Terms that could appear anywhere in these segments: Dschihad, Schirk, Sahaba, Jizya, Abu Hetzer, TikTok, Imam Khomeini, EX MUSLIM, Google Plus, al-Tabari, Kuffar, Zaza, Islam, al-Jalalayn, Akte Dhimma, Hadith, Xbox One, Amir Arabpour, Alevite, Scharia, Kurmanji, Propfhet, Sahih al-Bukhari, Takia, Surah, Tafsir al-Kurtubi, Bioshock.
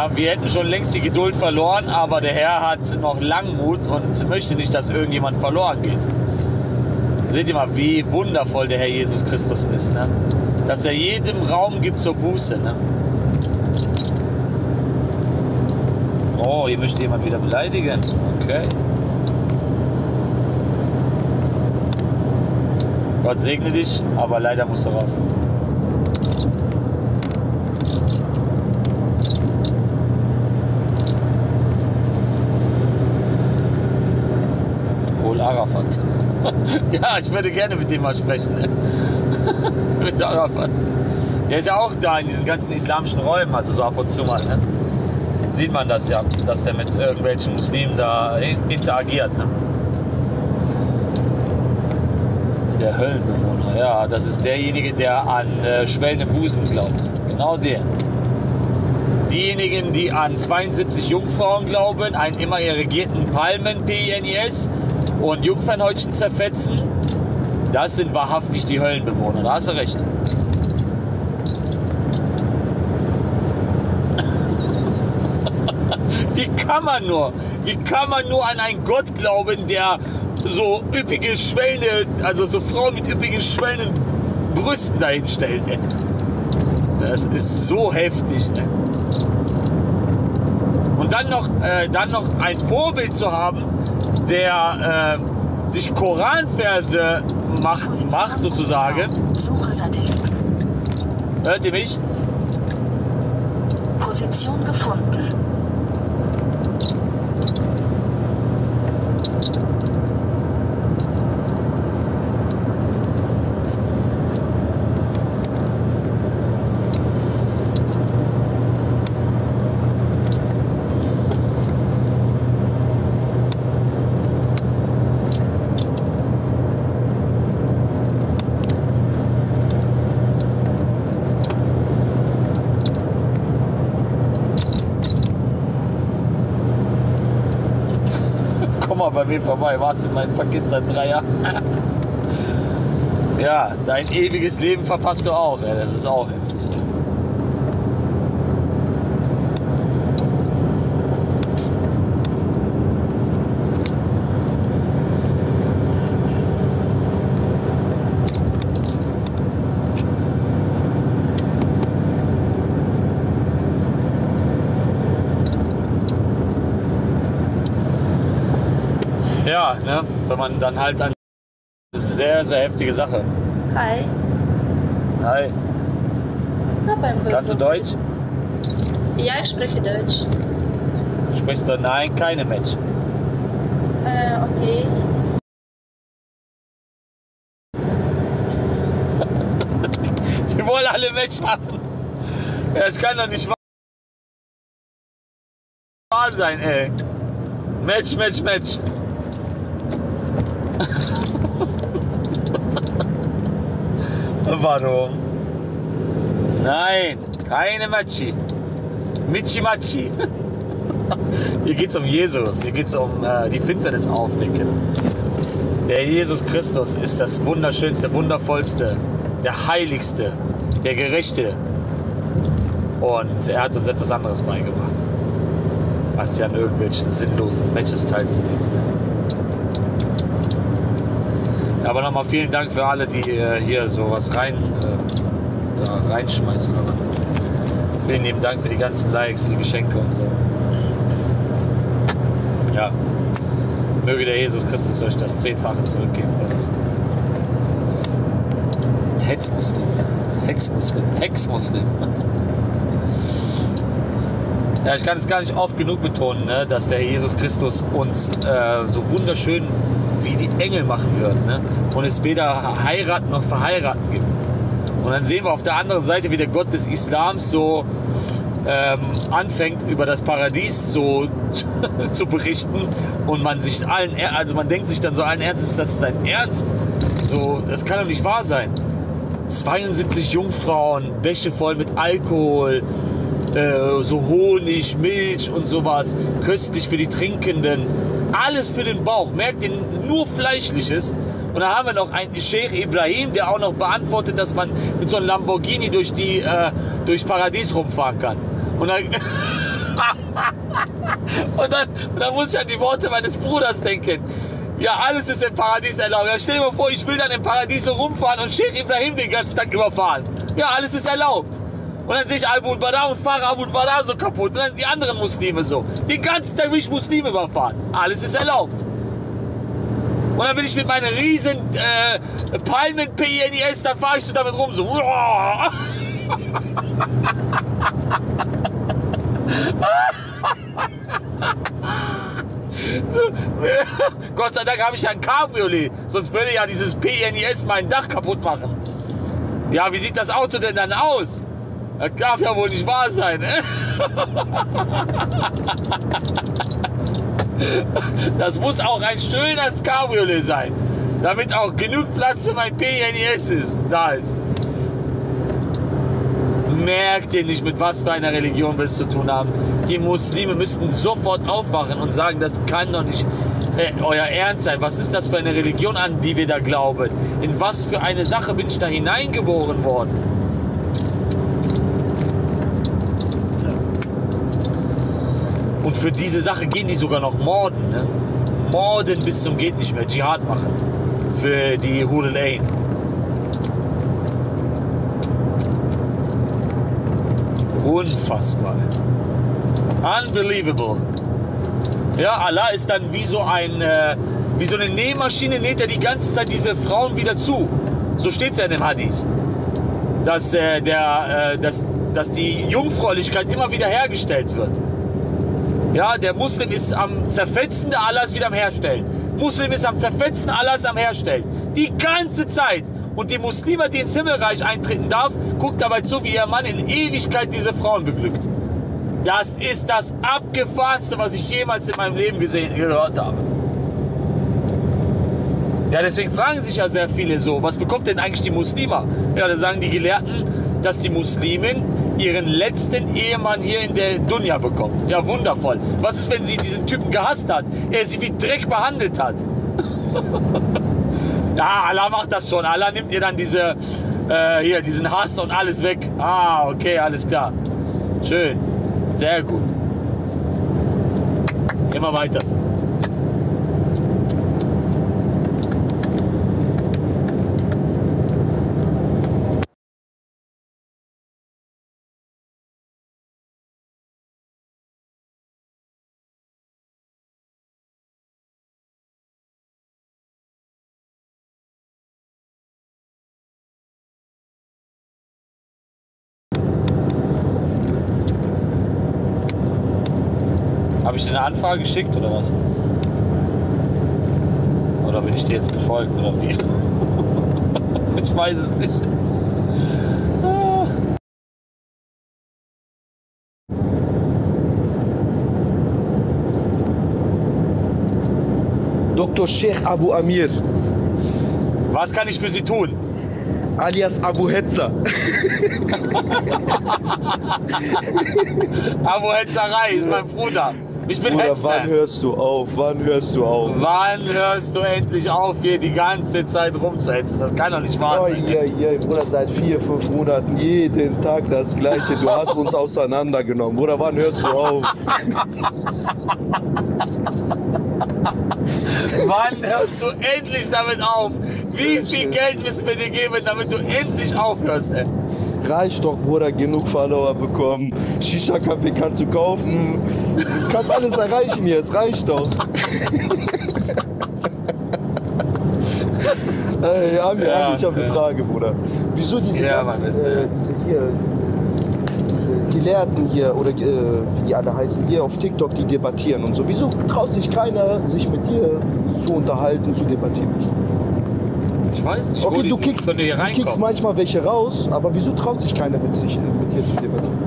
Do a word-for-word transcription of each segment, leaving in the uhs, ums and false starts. Ja, wir hätten schon längst die Geduld verloren, aber der Herr hat noch Langmut und möchte nicht, dass irgendjemand verloren geht. Seht ihr mal, wie wundervoll der Herr Jesus Christus ist, ne? Dass er jedem Raum gibt zur Buße, ne? Oh, hier möchte jemand wieder beleidigen. Okay. Gott segne dich, aber leider musst du raus. Hol Arafat. Ja, ich würde gerne mit dem mal sprechen. Mit Arafat. Der ist ja auch da in diesen ganzen islamischen Räumen, also so ab und zu mal. Ne? Sieht man das ja, dass der mit irgendwelchen Muslimen da interagiert. Ne? Der Höllenbewohner, ja, das ist derjenige, der an äh, schwellende Busen glaubt. Genau der. Diejenigen, die an zweiundsiebzig Jungfrauen glauben, einen immer irrigierten Palmen, P I N I S, und Jungfernhäutchen zerfetzen, das sind wahrhaftig die Höllenbewohner. Da hast du recht. Wie kann man nur, wie kann man nur an einen Gott glauben, der so üppige Schwellende, also so Frauen mit üppigen schwellenden Brüsten dahinstellen? Ey. Das ist so heftig. Ey. Und dann noch, äh, dann noch ein Vorbild zu haben, der äh, sich Koranverse macht, macht sozusagen. Suche Satelliten. Hört ihr mich? Position gefunden. Bei mir vorbei, warst du mein Paket seit drei Jahren. Ja, dein ewiges Leben verpasst du auch, ey. Das ist auch heftig. Ja, ne? Wenn man dann halt an... Das ist eine sehr, sehr heftige Sache. Hi. Hi. Na, beim Kannst du Deutsch? Ja, ich spreche Deutsch. Sprichst du? Nein, keine Match. Äh, okay. Die wollen alle Match machen. Es kann doch nicht wahr sein, ey. Match, Match, Match. Warum? Nein, keine Matschi. Michi-Matschi. Hier geht's um Jesus, hier geht's um äh, die Finsternis aufdecken. Der Jesus Christus ist das Wunderschönste, Wundervollste, der Heiligste, der Gerechte. Und er hat uns etwas anderes beigebracht, als hier an irgendwelchen sinnlosen Matches teilzunehmen. Aber nochmal vielen Dank für alle, die äh, hier sowas rein, äh, da reinschmeißen. Oder? Vielen lieben Dank für die ganzen Likes, für die Geschenke und so. Ja, möge der Jesus Christus euch das Zehnfache zurückgeben. Hexmuslim, Hexmuslim, Hexmuslim. Ja, ich kann es gar nicht oft genug betonen, ne, dass der Jesus Christus uns äh, so wunderschön wie die Engel machen würden, ne? Und es weder heiraten noch verheiraten gibt. Und dann sehen wir auf der anderen Seite, wie der Gott des Islams so ähm, anfängt, über das Paradies so zu berichten, und man sich allen, also man denkt sich dann so allen Ernstes, das ist dein Ernst? So, das kann doch nicht wahr sein. zweiundsiebzig Jungfrauen, Bäche voll mit Alkohol, äh, so Honig, Milch und sowas, köstlich für die Trinkenden. Alles für den Bauch, merkt ihr, nur Fleischliches. Und da haben wir noch einen Sheikh Ibrahim, der auch noch beantwortet, dass man mit so einem Lamborghini durch die, äh, durchs Paradies rumfahren kann. Und dann, Und dann, und dann muss ich an die Worte meines Bruders denken. Ja, alles ist im Paradies erlaubt. Ja, stell dir mal vor, ich will dann im Paradies so rumfahren und Sheikh Ibrahim den ganzen Tag überfahren. Ja, alles ist erlaubt. Und dann sehe ich Abu Bada und fahre Abu Bada so kaputt. Und dann die anderen Muslime so. Den ganzen Tag will ich Muslime überfahren. Alles ist erlaubt. Und dann will ich mit meinen riesen äh, Palmen P N I S, dann fahre ich so damit rum so. So, äh, Gott sei Dank habe ich ja ein Cabriolet, sonst würde ja dieses P N I S mein Dach kaputt machen. Ja, wie sieht das Auto denn dann aus? Das darf ja wohl nicht wahr sein. Äh? Das muss auch ein schönes Cabriolet sein, damit auch genug Platz für mein P N I S ist, da ist. Merkt ihr nicht, mit was für einer Religion wir es zu tun haben? Die Muslime müssten sofort aufwachen und sagen, das kann doch nicht äh, euer Ernst sein. Was ist das für eine Religion, an die wir da glauben? In was für eine Sache bin ich da hineingeboren worden? Und für diese Sache gehen die sogar noch morden. Ne? Morden bis zum geht nicht mehr, Dschihad machen für die Al-Hurl-Ain. Unfassbar. Unbelievable. Ja, Allah ist dann wie so, ein, äh, wie so eine Nähmaschine, näht er die ganze Zeit diese Frauen wieder zu. So steht es ja in dem Hadith. Dass, äh, der, äh, dass, dass die Jungfräulichkeit immer wieder hergestellt wird. Ja, der Muslim ist am Zerfetzen, der Allah ist wieder am Herstellen. Muslim ist am Zerfetzen, Allah ist am Herstellen. Die ganze Zeit. Und die Muslime, die ins Himmelreich eintreten darf, guckt dabei zu, wie ihr Mann in Ewigkeit diese Frauen beglückt. Das ist das Abgefahrenste, was ich jemals in meinem Leben gesehen, gehört habe. Ja, deswegen fragen sich ja sehr viele so, was bekommt denn eigentlich die Muslima? Ja, da sagen die Gelehrten, dass die Muslimen ihren letzten Ehemann hier in der Dunja bekommt. Ja, wundervoll. Was ist, wenn sie diesen Typen gehasst hat? Er sie wie Dreck behandelt hat. Ja, Allah macht das schon. Allah nimmt ihr dann diese, äh, hier, diesen Hass und alles weg. Ah, okay, alles klar. Schön. Sehr gut. Immer weiter. Habe ich dir eine Anfrage geschickt oder was? Oder bin ich dir jetzt gefolgt oder wie? Ich weiß es nicht. Doktor Scheich Abu Amir. Was kann ich für Sie tun? Alias Abu Hetzer. Abu Hetzerei ist mein Bruder. Ich bin Bruder, wann hörst du auf? Wann hörst du auf? Wann hörst du endlich auf, hier die ganze Zeit rumzuhetzen? Das kann doch nicht wahr sein. Oh, yeah, yeah. Bruder, seit vier, fünf Monaten jeden Tag das Gleiche. Du hast uns auseinandergenommen. Bruder, wann hörst du auf? Wann hörst du endlich damit auf? Wie viel Geld müssen wir dir geben, damit du endlich aufhörst, ey? Reicht doch, Bruder, genug Follower bekommen. Shisha-Kaffee kannst du kaufen. Du kannst alles erreichen jetzt, reicht doch. Hey, Amir, ja, ich habe eine Frage, Bruder. Wieso diese, ja, ganzen, Mann, äh, diese, hier, diese Gelehrten hier, oder äh, wie die alle heißen, hier auf TikTok, die debattieren und so. Wieso traut sich keiner, sich mit dir zu unterhalten, zu debattieren? Ich weiß nicht, okay, wo du die kickst, du kickst manchmal welche raus, aber wieso traut sich keiner mit, sich, mit dir zu debattieren?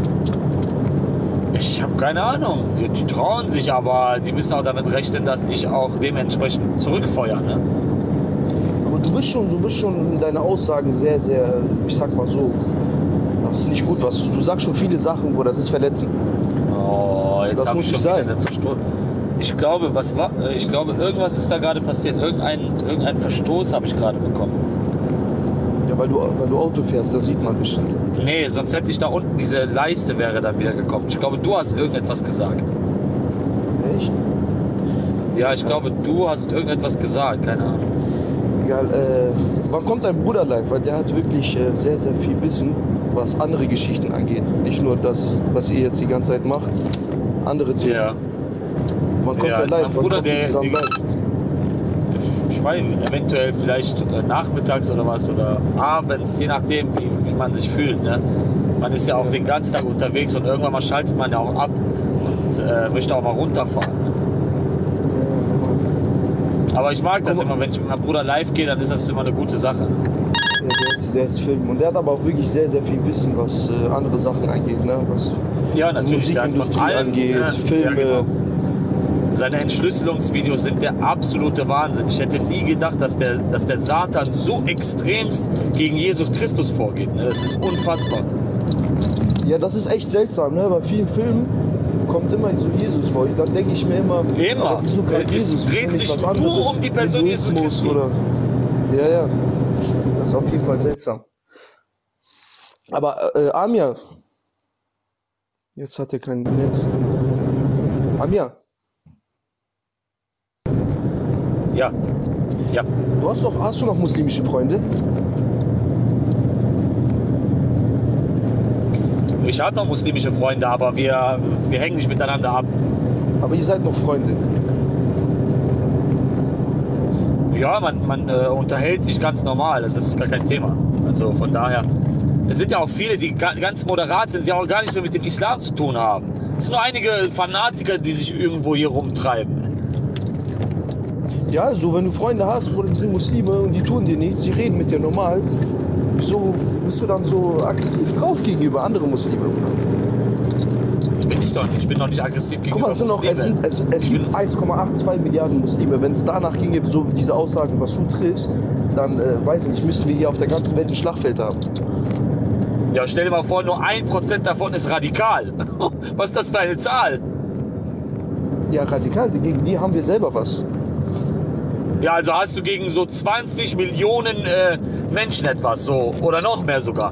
Ich habe keine Ahnung. Die, die trauen sich, aber die müssen auch damit rechnen, dass ich auch dementsprechend zurückfeuere. Ne? Aber du bist schon, du bist schon in deiner Aussagen sehr, sehr, ich sag mal so, das ist nicht gut, was du sagst schon viele Sachen, wo das ist verletzend. Oh, jetzt habe ich schon wieder einen Verstoß. Ich glaube, was war, ich glaube, irgendwas ist da gerade passiert. Irgendein, irgendein Verstoß habe ich gerade bekommen. Ja, weil du, weil du Auto fährst, das sieht man bestimmt. Nee, sonst hätte ich da unten, diese Leiste wäre dann wieder gekommen. Ich glaube, du hast irgendetwas gesagt. Echt? Ja, ich ja. glaube, du hast irgendetwas gesagt, keine Ahnung. Egal, äh, man kommt ein Bruder live, weil der hat wirklich äh, sehr, sehr viel Wissen, was andere Geschichten angeht. Nicht nur das, was ihr jetzt die ganze Zeit macht, andere Themen. Ja. Man kommt ja, da live, man Bruder, kommt der, zusammen der, live. Ich weiß nicht, eventuell vielleicht nachmittags oder was oder abends, je nachdem, wie, wie man sich fühlt. Ne? Man ist ja auch den ganzen Tag unterwegs und irgendwann mal schaltet man ja auch ab und äh, möchte auch mal runterfahren. Ne? Aber ich mag das immer, wenn ich mit meinem Bruder live gehe, dann ist das immer eine gute Sache. Ja, der ist, der ist Film und der hat aber auch wirklich sehr, sehr viel Wissen, was äh, andere Sachen angeht. Ne? Was ja, natürlich, Musikindustrie von allem, angeht, ne? Filme. Ja, genau. Seine Entschlüsselungsvideos sind der absolute Wahnsinn. Ich hätte nie gedacht, dass der, dass der Satan so extremst gegen Jesus Christus vorgeht. Das ist unfassbar. Ja, das ist echt seltsam, ne? Bei vielen Filmen kommt immerhin so Jesus vor. Dann denke ich mir immer, immer. So es Jesus, dreht sich nur anderes, um die Person Jesu Christi. Oder? Ja, ja. Das ist auf jeden Fall seltsam. Aber äh, Amir, jetzt hat er kein Netz. Amir. Ja, ja. Du hast doch, hast du noch muslimische Freunde? Ich habe noch muslimische Freunde, aber wir, wir hängen nicht miteinander ab. Aber ihr seid noch Freunde? Ja, man, man äh, unterhält sich ganz normal, das ist gar kein Thema. Also von daher, es sind ja auch viele, die ga, ganz moderat sind, die auch gar nichts mehr mit dem Islam zu tun haben. Es sind nur einige Fanatiker, die sich irgendwo hier rumtreiben. Ja, so wenn du Freunde hast, Bruder, die sind Muslime und die tun dir nichts, die reden mit dir normal. Wieso bist du dann so aggressiv drauf gegenüber anderen Muslimen? Bin ich doch nicht, ich bin doch nicht aggressiv gegenüber Muslimen. Guck mal, es sind noch, es sind, es, es gibt eins Komma achtundzwanzig Milliarden Muslime. Wenn es danach ginge, so diese Aussagen, was du triffst, dann, äh, weiß ich nicht, müssten wir hier auf der ganzen Welt ein Schlachtfeld haben. Ja, stell dir mal vor, nur ein Prozent davon ist radikal. Was ist das für eine Zahl? Ja, radikal, gegen die haben wir selber was. Ja, also hast du gegen so zwanzig Millionen äh, Menschen etwas, so oder noch mehr sogar?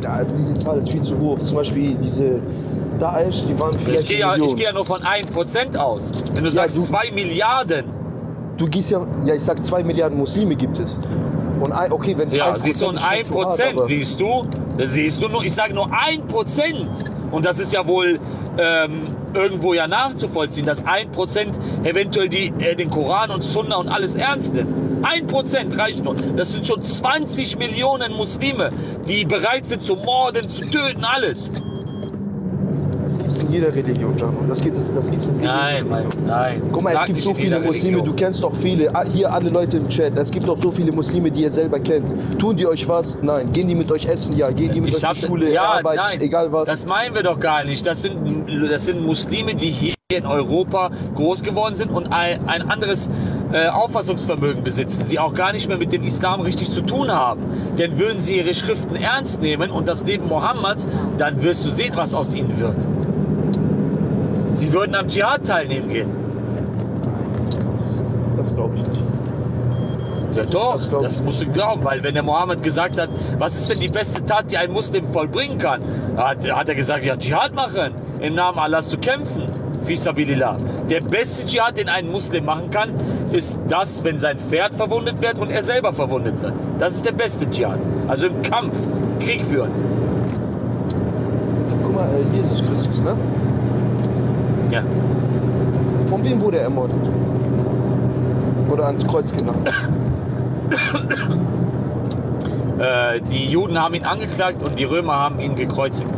Ja, also diese Zahl ist viel zu hoch. Zum Beispiel diese Daesh, die waren vielleicht. Ich gehe ja, geh ja nur von ein Prozent aus. Wenn du ja, sagst, zwei Milliarden. Du gehst ja, ja, ich sag, zwei Milliarden Muslime gibt es. Und ein, okay, wenn es ja, siehst du, und ein Prozent, siehst du, siehst du nur, ich sage nur ein Prozent. Und das ist ja wohl. Ähm, irgendwo ja nachzuvollziehen, dass ein Prozent eventuell die, äh, den Koran und Sunna und alles ernst nimmt. ein Prozent reicht nur. Das sind schon zwanzig Millionen Muslime, die bereit sind zu morden, zu töten, alles. Das gibt es in jeder Religion, Jan. Das gibt es das gibt's in jeder Nein, mein, nein. Guck mal, es gibt so viele Muslime, Religion. Du kennst doch viele, hier alle Leute im Chat, es gibt doch so viele Muslime, die ihr selber kennt. Tun die euch was? Nein. Gehen die mit euch essen? Ja. Gehen die mit ich euch hab, zur Schule, ja, Arbeit, nein, egal was? Das meinen wir doch gar nicht. Das sind Das sind Muslime, die hier in Europa groß geworden sind und ein, ein anderes äh, Auffassungsvermögen besitzen, sie auch gar nicht mehr mit dem Islam richtig zu tun haben. Denn würden sie ihre Schriften ernst nehmen und das Leben Mohammeds, dann wirst du sehen, was aus ihnen wird. Sie würden am Dschihad teilnehmen gehen. Das glaube ich nicht. Ja doch, das, das musst du glauben, weil wenn der Mohammed gesagt hat, was ist denn die beste Tat, die ein Muslim vollbringen kann, hat, hat er gesagt, ja, Dschihad machen, im Namen Allahs zu kämpfen, Fisabilillah. Der beste Dschihad, den ein Muslim machen kann, ist das, wenn sein Pferd verwundet wird und er selber verwundet wird. Das ist der beste Dschihad, also im Kampf, Krieg führen. Guck mal, Jesus Christus, ne? Ja. Von wem wurde er ermordet? Oder ans Kreuz genannt? äh, die Juden haben ihn angeklagt und die Römer haben ihn gekreuzigt.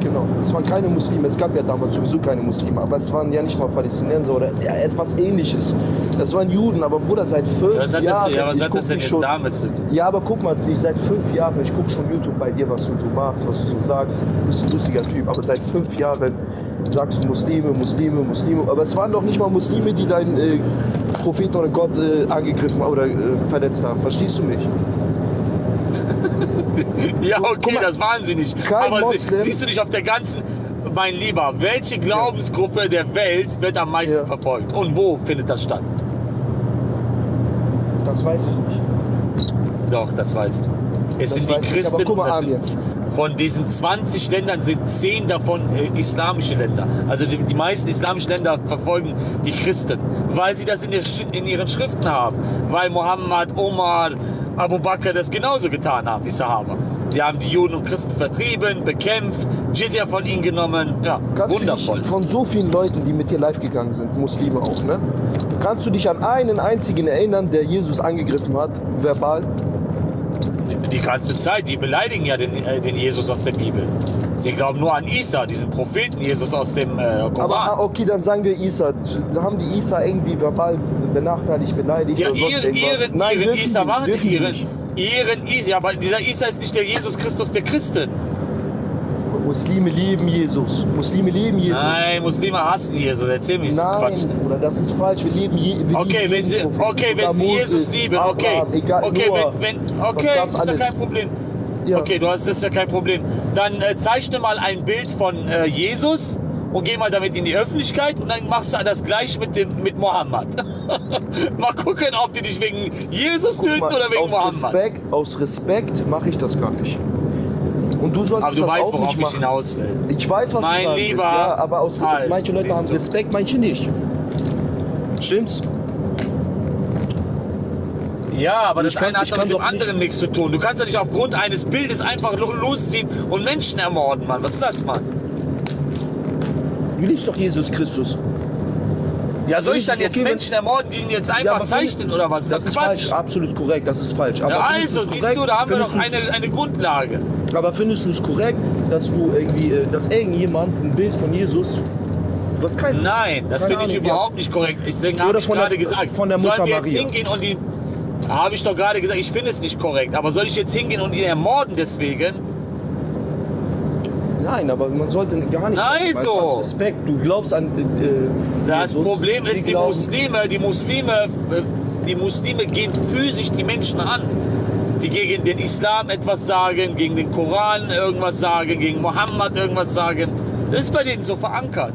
Genau, es waren keine Muslime, es gab ja damals sowieso keine Muslime, aber es waren ja nicht mal Palästinenser oder etwas Ähnliches. Das waren Juden, aber Bruder, seit fünf Jahren... Ja, was hat das, ja, was hat das denn jetzt schon, damit zu tun? Ja, aber guck mal, ich seit fünf Jahren, ich gucke schon YouTube bei dir, was du so machst, was du so sagst, du bist ein lustiger Typ, aber seit fünf Jahren sagst du Muslime, Muslime, Muslime, aber es waren doch nicht mal Muslime, die deinen äh, Propheten oder Gott äh, angegriffen oder äh, verletzt haben, verstehst du mich? Ja, okay, mal, das ist wahnsinnig. Aber Muslim, sie, siehst du nicht auf der ganzen... Mein Lieber, welche Glaubensgruppe der Welt wird am meisten ja. verfolgt? Und wo findet das statt? Das weiß ich nicht. Doch, das weißt du. Es sind die Christen, aber guck mal, Arabien. Von diesen zwanzig Ländern sind zehn davon äh, islamische Länder. Also die, die meisten islamischen Länder verfolgen die Christen, weil sie das in, der, in ihren Schriften haben. Weil Mohammed, Omar, Abu Bakr das genauso getan haben, die Sahaba. Sie haben die Juden und Christen vertrieben, bekämpft, Jizya von ihnen genommen. Ja, kannst wundervoll. Von so vielen Leuten, die mit dir live gegangen sind, Muslime auch, ne? Kannst du dich an einen einzigen erinnern, der Jesus angegriffen hat, verbal? Die ganze Zeit, die beleidigen ja den, äh, den Jesus aus der Bibel. Sie glauben nur an Isa, diesen Propheten Jesus aus dem äh, Koran. Aber okay, dann sagen wir Isa. Haben die Isa irgendwie verbal benachteiligt, beleidigt? Ja, oder ihren, ihren, Nein, ihren Isa machen die ihren, ihren Isa. Aber dieser Isa ist nicht der Jesus Christus der Christen. Muslime lieben Jesus. Muslime lieben Jesus. Nein, Muslime hassen Jesus. Erzähl mich so Quatsch. Nein, Bruder, das ist falsch. Wir lieben, je, wir okay, lieben wenn sie, Jesus. Okay, wenn sie Jesus ist, lieben, okay. Abraham, egal, okay, Noah, wenn, wenn, okay das ist ja kein Problem. Ja. Okay, du hast das ja kein Problem. Dann äh, zeichne mal ein Bild von äh, Jesus und geh mal damit in die Öffentlichkeit und dann machst du das gleich mit, dem, mit Mohammed. Mal gucken, ob die dich wegen Jesus Guck töten mal, oder wegen aus Mohammed. Respekt, aus Respekt mache ich das gar nicht. Und du solltest aber du das weißt, auch worauf nicht ich hinaus will. Ich weiß, was mein du sagst. Lieber ja, aber aus Hals, manche Leute haben Respekt, manche nicht. Stimmt's? Ja, aber das eine hat mit dem anderen nichts zu tun. Du kannst ja nicht aufgrund eines Bildes einfach losziehen und Menschen ermorden, Mann. Was ist das, Mann? Du liebst doch Jesus Christus. Ja, soll ich dann jetzt okay, Menschen ermorden, die ihn jetzt einfach ja, zeichnen oder was? Das, das ist Quatsch. Falsch, absolut korrekt, das ist falsch. Aber ja, also, siehst korrekt, du, da haben wir doch eine, eine Grundlage. Aber findest du es korrekt, dass du irgendwie, dass irgendjemand ein Bild von Jesus, was kein... Nein, das finde ich überhaupt nicht korrekt. Deswegen habe ich gerade gesagt, von der Mutter sollen wir jetzt Maria. hingehen und ihn... Habe ich doch gerade gesagt, ich finde es nicht korrekt. Aber soll ich jetzt hingehen und ihn ermorden deswegen? Nein, aber man sollte gar nicht... Nein, machen, so! Respekt, du glaubst an... Äh, das Jesus, Problem ist, die Muslime, die Muslime, die Muslime gehen physisch die Menschen an, die gegen den Islam etwas sagen, gegen den Koran irgendwas sagen, gegen Mohammed irgendwas sagen. Das ist bei denen so verankert.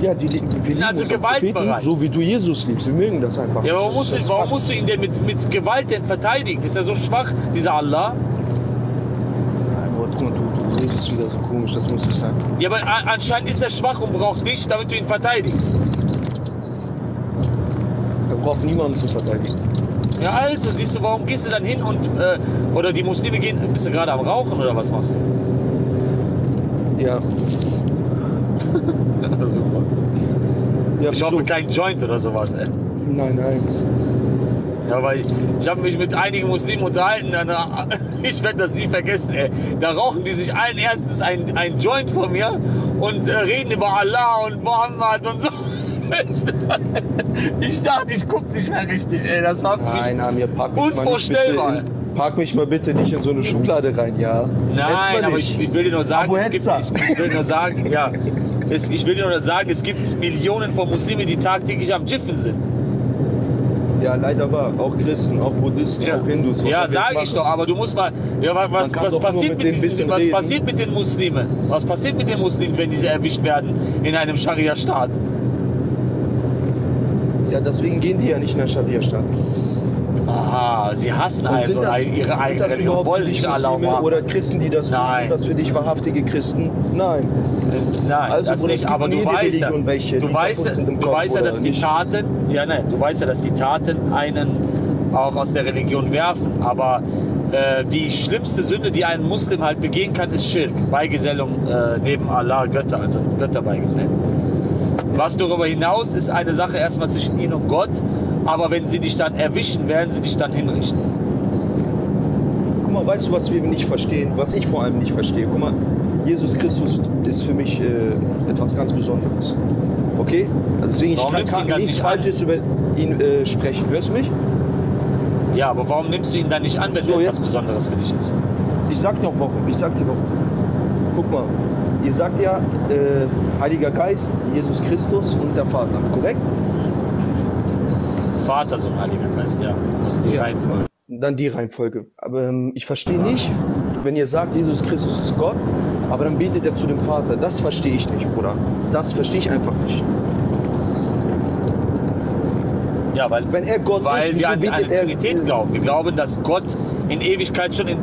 Ja, die, die, die sind also gewaltbereit. So wie du Jesus liebst, wir mögen das einfach. Ja, warum, musst du, warum musst du ihn denn mit, mit Gewalt denn verteidigen? Ist er so schwach, dieser Allah? Du redest wieder so komisch, das muss nicht sein. Ja, aber anscheinend ist er schwach und braucht dich, damit du ihn verteidigst. Er braucht niemanden zu verteidigen. Ja, also, siehst du, warum gehst du dann hin und... Äh, oder die Muslime gehen... Bist du gerade am Rauchen oder was machst du? Ja. Ja, super. Ja, ich hoffe, so. Kein Joint oder sowas, ey. Nein, nein. Ja, weil ich, ich habe mich mit einigen Muslimen unterhalten, dann, ich werde das nie vergessen, ey. Da rauchen die sich allen Ernstes ein, ein Joint von mir und äh, reden über Allah und Mohammed und so. Ich dachte, ich gucke nicht mehr richtig, ey. Das war für mich nein, Amir, pack mich unvorstellbar. Mal in, pack mich mal bitte nicht in so eine Schublade rein, ja. Nein, aber ich, ich will dir nur sagen, es gibt, ich, ich will dir nur sagen, ja. Es, ich will dir nur sagen, es gibt Millionen von Muslimen, die tagtäglich am Jiffen sind. Ja, leider war. Auch Christen, auch Buddhisten, ja. Auch Hindus. Ja, sage ich doch, aber du musst mal... Ja, was was, passiert, mit mit diesen, was passiert mit den Muslimen? Was passiert mit den Muslimen, wenn diese erwischt werden in einem Scharia-Staat? Ja, deswegen gehen die ja nicht in den Scharia-Staat. Aha, sie hassen also das, ihre eigene Religion, wollen nicht Muslime oder Christen, die das nein. Tun, dass wir nicht wahrhaftige Christen, nein. Nein, also, das nicht, aber du weißt ja, welche, du weißt, du weißt ja, dass die Taten, ja nein, du weißt ja, dass die Taten einen auch aus der Religion werfen, aber äh, die schlimmste Sünde, die ein Muslim halt begehen kann, ist Schirk, Beigesellung äh, neben Allah, Götter, also Götterbeigesellung. Was darüber hinaus ist eine Sache erstmal zwischen ihnen und Gott, aber wenn sie dich dann erwischen, werden sie dich dann hinrichten. Guck mal, weißt du, was wir nicht verstehen, was ich vor allem nicht verstehe? Guck mal, Jesus Christus ist für mich äh, etwas ganz Besonderes. Okay? Deswegen warum ich kann, kann nichts nicht Falsches an? über ihn äh, sprechen. Hörst du mich? Ja, aber warum nimmst du ihn dann nicht an, wenn so, er etwas Besonderes für dich ist? Ich sag dir auch warum. Ich sag dir warum. Guck mal. Ihr sagt ja, äh, Heiliger Geist, Jesus Christus und der Vater, korrekt? Vater, Sohn, Heiliger Geist, ja. Das ist die ja. Reihenfolge. Dann die Reihenfolge. Aber ähm, ich verstehe nicht, wenn ihr sagt, Jesus Christus ist Gott, aber dann betet er zu dem Vater. Das verstehe ich nicht, Bruder. Das verstehe ich einfach nicht. Ja, weil, wenn er Gott weil ist, wir an, an die Trinität glauben. Wir glauben, dass Gott in Ewigkeit schon in,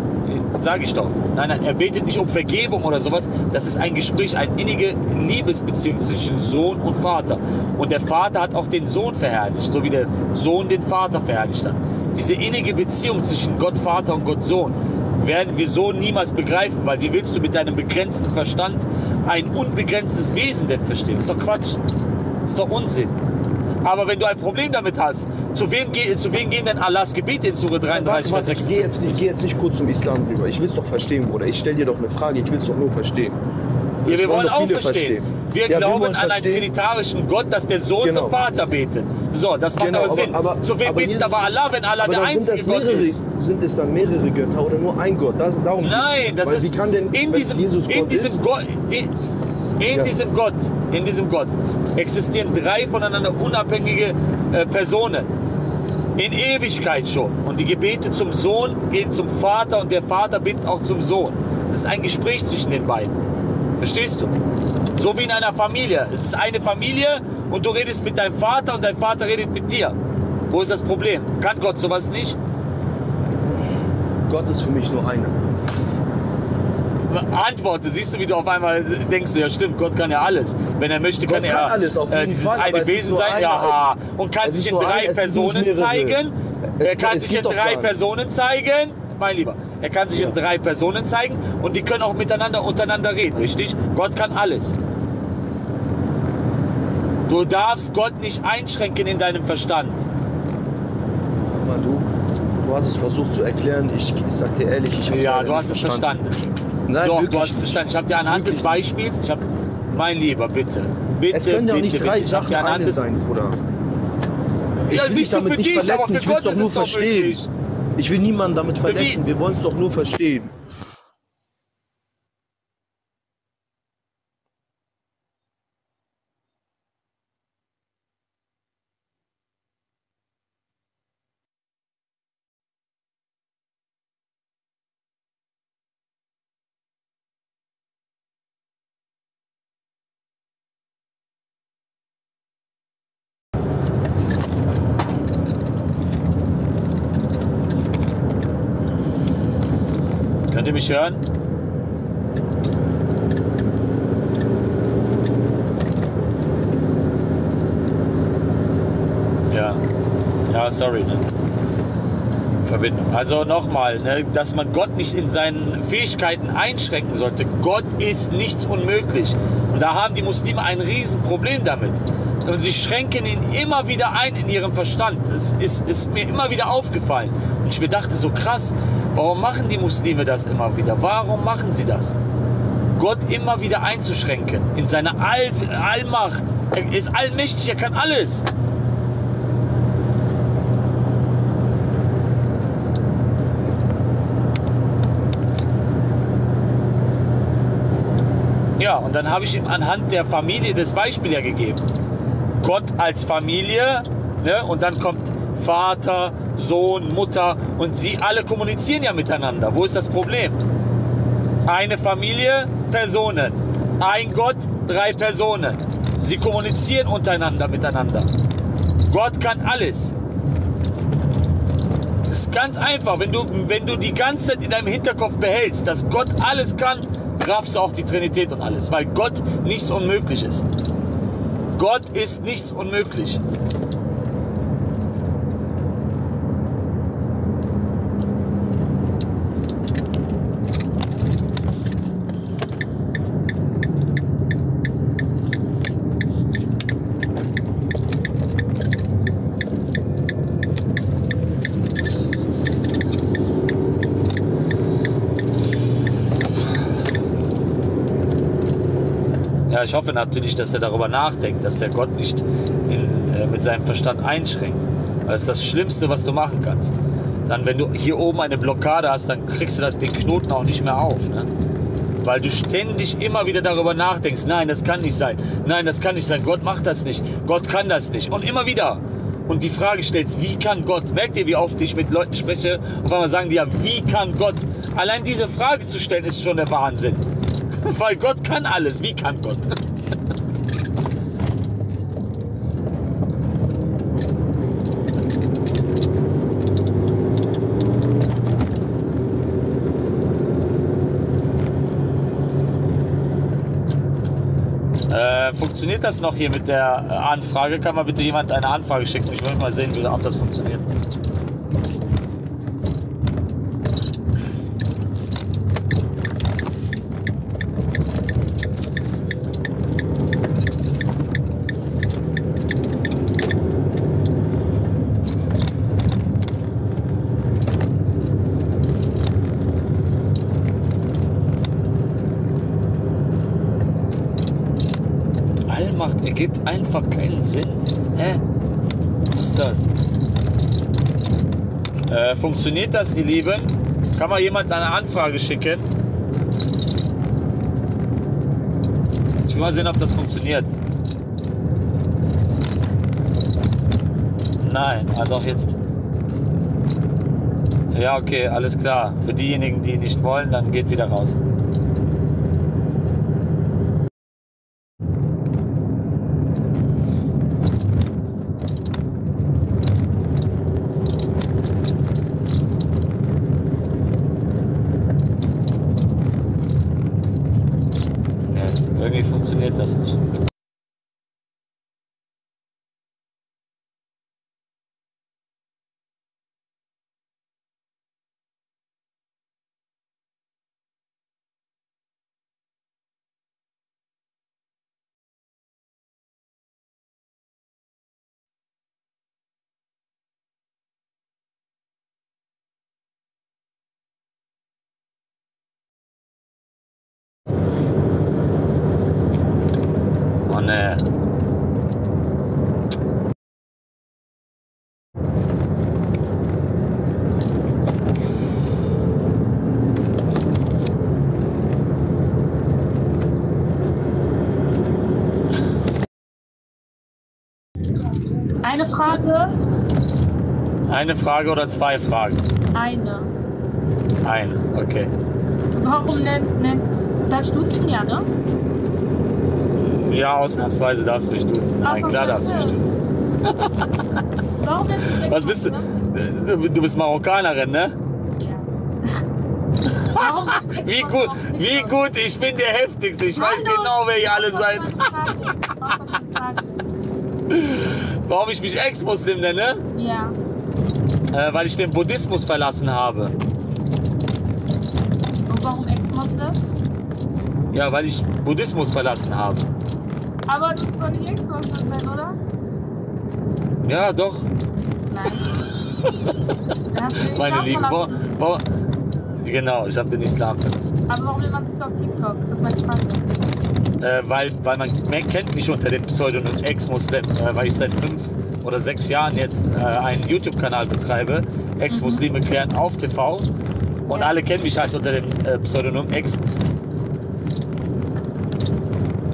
in sage ich doch. Nein, nein, er betet nicht um Vergebung oder sowas. Das ist ein Gespräch, eine innige Liebesbeziehung zwischen Sohn und Vater. Und der Vater hat auch den Sohn verherrlicht, so wie der Sohn den Vater verherrlicht hat. Diese innige Beziehung zwischen Gott Vater und Gott Sohn werden wir so niemals begreifen, weil wie willst du mit deinem begrenzten Verstand ein unbegrenztes Wesen denn verstehen? Ist doch Quatsch, ist doch Unsinn. Aber wenn du ein Problem damit hast, zu wem, zu wem gehen denn Allahs Gebete in Surah dreiunddreißig, Vers sechsundfünfzig? Ich gehe jetzt nicht kurz zum Islam rüber. Ich will es doch verstehen, Bruder. Ich stelle dir doch eine Frage, ich will es doch nur verstehen. Ja, wir wollen auch verstehen. Wir ja, glauben wir an einen trinitarischen Gott, dass der Sohn genau. zum Vater betet. So, das macht genau, aber Sinn. Aber, aber, zu wem aber betet aber Allah, wenn Allah der einzige Gott mehrere, ist? Sind es dann mehrere Götter oder nur ein Gott? Das, darum Nein, das ist kann denn, in diesem, Jesus in Gott, diesem ist? Gott in, in ja. diesem Gott, in diesem Gott existieren drei voneinander unabhängige äh, Personen. In Ewigkeit schon. Und die Gebete zum Sohn gehen zum Vater und der Vater betet auch zum Sohn. Das ist ein Gespräch zwischen den beiden. Verstehst du? So wie in einer Familie. Es ist eine Familie und du redest mit deinem Vater und dein Vater redet mit dir. Wo ist das Problem? Kann Gott sowas nicht? Gott ist für mich nur einer. Antworte, siehst du, wie du auf einmal denkst, ja stimmt, Gott kann ja alles. Wenn er möchte, kann, kann er alles, auf äh, dieses Fall, eine Wesen sein, einer, ja, und kann sich in drei ein, Personen zeigen. Er kann sich in drei Personen zeigen. Mein Lieber, er kann sich ja. in drei Personen zeigen und die können auch miteinander, untereinander reden, richtig? Gott kann alles. Du darfst Gott nicht einschränken in deinem Verstand. Mann, du, du hast es versucht zu erklären, ich, ich sag dir ehrlich, ich habe ja, es nicht verstanden. Ja, du hast es verstanden. Nein, Doch, du hast es verstanden. Ich habe dir anhand wirklich. des Beispiels, ich habe, mein Lieber, bitte, bitte, es können ja bitte, nicht bitte, drei Sachen eine sein, Bruder. Ich ja, siehst du für dich, aber für Gott ist es doch möglich. Ich will niemanden damit verletzen, wir wollen es doch nur verstehen. Könnt ihr mich hören? Ja, ja, sorry, ne? Verbindung. Also nochmal, ne? Dass man Gott nicht in seinen Fähigkeiten einschränken sollte. Gott ist nichts unmöglich. Und da haben die Muslime ein Riesenproblem damit. Und sie schränken ihn immer wieder ein in ihrem Verstand. Das ist, ist mir immer wieder aufgefallen. Und ich mir dachte so krass, warum machen die Muslime das immer wieder? Warum machen sie das? Gott immer wieder einzuschränken in seiner All Allmacht. Er ist allmächtig, er kann alles. Ja, und dann habe ich ihm anhand der Familie das Beispiel ja gegeben. Gott als Familie, ne? Und dann kommt Vater, Sohn, Mutter und sie alle kommunizieren ja miteinander. Wo ist das Problem? Eine Familie, Personen. Ein Gott, drei Personen. Sie kommunizieren untereinander miteinander. Gott kann alles. Das ist ganz einfach. Wenn du, wenn du die ganze Zeit in deinem Hinterkopf behältst, dass Gott alles kann, raffst du auch die Trinität und alles, weil Gott nichts unmöglich ist. Gott ist nichts unmöglich. Ich hoffe natürlich, dass er darüber nachdenkt, dass er Gott nicht in, äh, mit seinem Verstand einschränkt. Das ist das Schlimmste, was du machen kannst. Dann, wenn du hier oben eine Blockade hast, dann kriegst du das, den Knoten auch nicht mehr auf. Ne? Weil du ständig immer wieder darüber nachdenkst, nein, das kann nicht sein. Nein, das kann nicht sein. Gott macht das nicht. Gott kann das nicht. Und immer wieder. Und die Frage stellst, wie kann Gott? Merkt ihr, wie oft ich mit Leuten spreche? Auf einmal sagen die ja, wie kann Gott? Allein diese Frage zu stellen, ist schon der Wahnsinn. Weil Gott kann alles. Wie kann Gott? Äh, funktioniert das noch hier mit der äh, Anfrage? Kann mal bitte jemand eine Anfrage schicken? Ich wollte mal sehen, ob das funktioniert. Gibt einfach keinen Sinn. Hä? Was ist das? Äh, funktioniert das, ihr Lieben? Kann mal jemand eine Anfrage schicken? Ich will mal sehen, ob das funktioniert. Nein, also auch jetzt. Ja, okay, alles klar. Für diejenigen, die nicht wollen, dann geht wieder raus. Eine Frage? Eine Frage oder zwei Fragen? Eine. Eine, okay. Warum nennt, nennt, darfst du duzen, ja, ne? Ja, ausnahmsweise darfst du mich duzen. Nein, Ach, klar darfst du mich duzen. Warum nennst du mich? Was bist du? Ne? Du bist Marokkanerin, ne? Ja. Warum bist du wie gut, wie gut, ich bin der Heftigste. Ich Hallo. weiß genau, wer ihr alle seid. Warum ich mich Ex-Muslim nenne? Ja. Äh, weil ich den Buddhismus verlassen habe. Und warum Ex-Muslim? Ja, weil ich Buddhismus verlassen habe. Aber du bist doch nicht Ex-Muslim, oder? Ja, doch. Nein. Hast du den Meine Lieben, wo, wo, genau, ich habe den Islam verlassen. Aber warum nennt man sich so auf TikTok? Das meine ich spannend. Äh, weil, weil man, man kennt mich unter dem Pseudonym Ex-Muslim, äh, weil ich seit fünf oder sechs Jahren jetzt äh, einen YouTube-Kanal betreibe, Ex-Muslime klären auf T V, und ja, alle kennen mich halt unter dem äh, Pseudonym Ex-Muslim.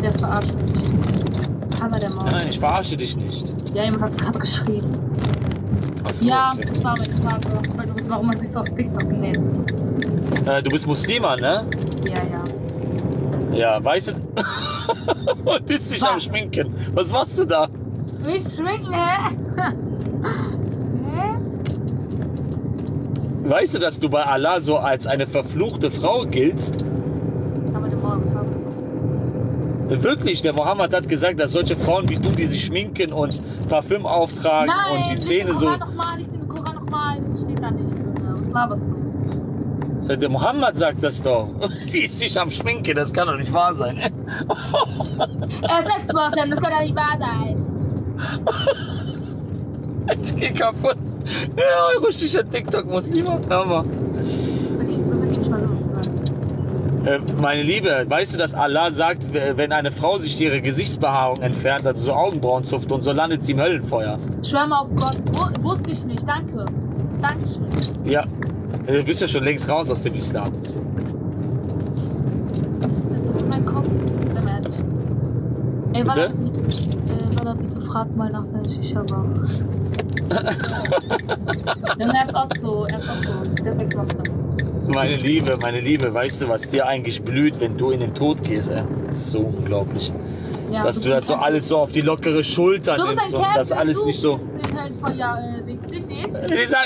Der verarscht mich. Hammer der Mann. Nein, ich verarsche dich nicht. Ja, jemand hat es gerade geschrieben. So, ja, okay. Das war meine Frage, weil du bist, warum man sich so auf TikTok nennt. Äh, du bist Muslima, ne? Ja, ja. Ja, weißt du. Und bist dich am Schminken. Was machst du da? Mich schminken, hä? Hä? Weißt du, dass du bei Allah so als eine verfluchte Frau giltst? Aber der Mohammed sagt es. Wirklich, der Mohammed hat gesagt, dass solche Frauen wie du, die sich schminken und Parfüm auftragen Nein, und die Zähne so. Nein, ich nehme den Koran nochmal, das steht da nicht drin. Was laberst du? Der Mohammed sagt das doch. Sie ist sich am Schminken, das kann doch nicht wahr sein. Er ist Ex-Muslim, das kann doch nicht wahr sein. Ich geh kaputt. Ja, russischer TikTok muss niemand haben. Das ergibt schon los. Meine Liebe, weißt du, dass Allah sagt, wenn eine Frau sich ihre Gesichtsbehaarung entfernt, also so Augenbrauenzupft und so, landet sie im Höllenfeuer? Schwör mal auf Gott, w wusste ich nicht, danke. Dankeschön. Ja. Du bist ja schon längst raus aus dem Islam. Mein Kopf. Ey, Bitte? Walla, bitte frag mal nach seiner Shisha-Bar. Er ist Otto, er ist Otto. Der ist Ex-Muslim. Meine Liebe, meine Liebe, weißt du, was dir eigentlich blüht, wenn du in den Tod gehst? Ey? Das ist so unglaublich. Ja, dass du das so alles so auf die lockere Schulter nimmst und Kerl, das alles du nicht so. Feuer, äh, Dings, nicht ich. Ich sag,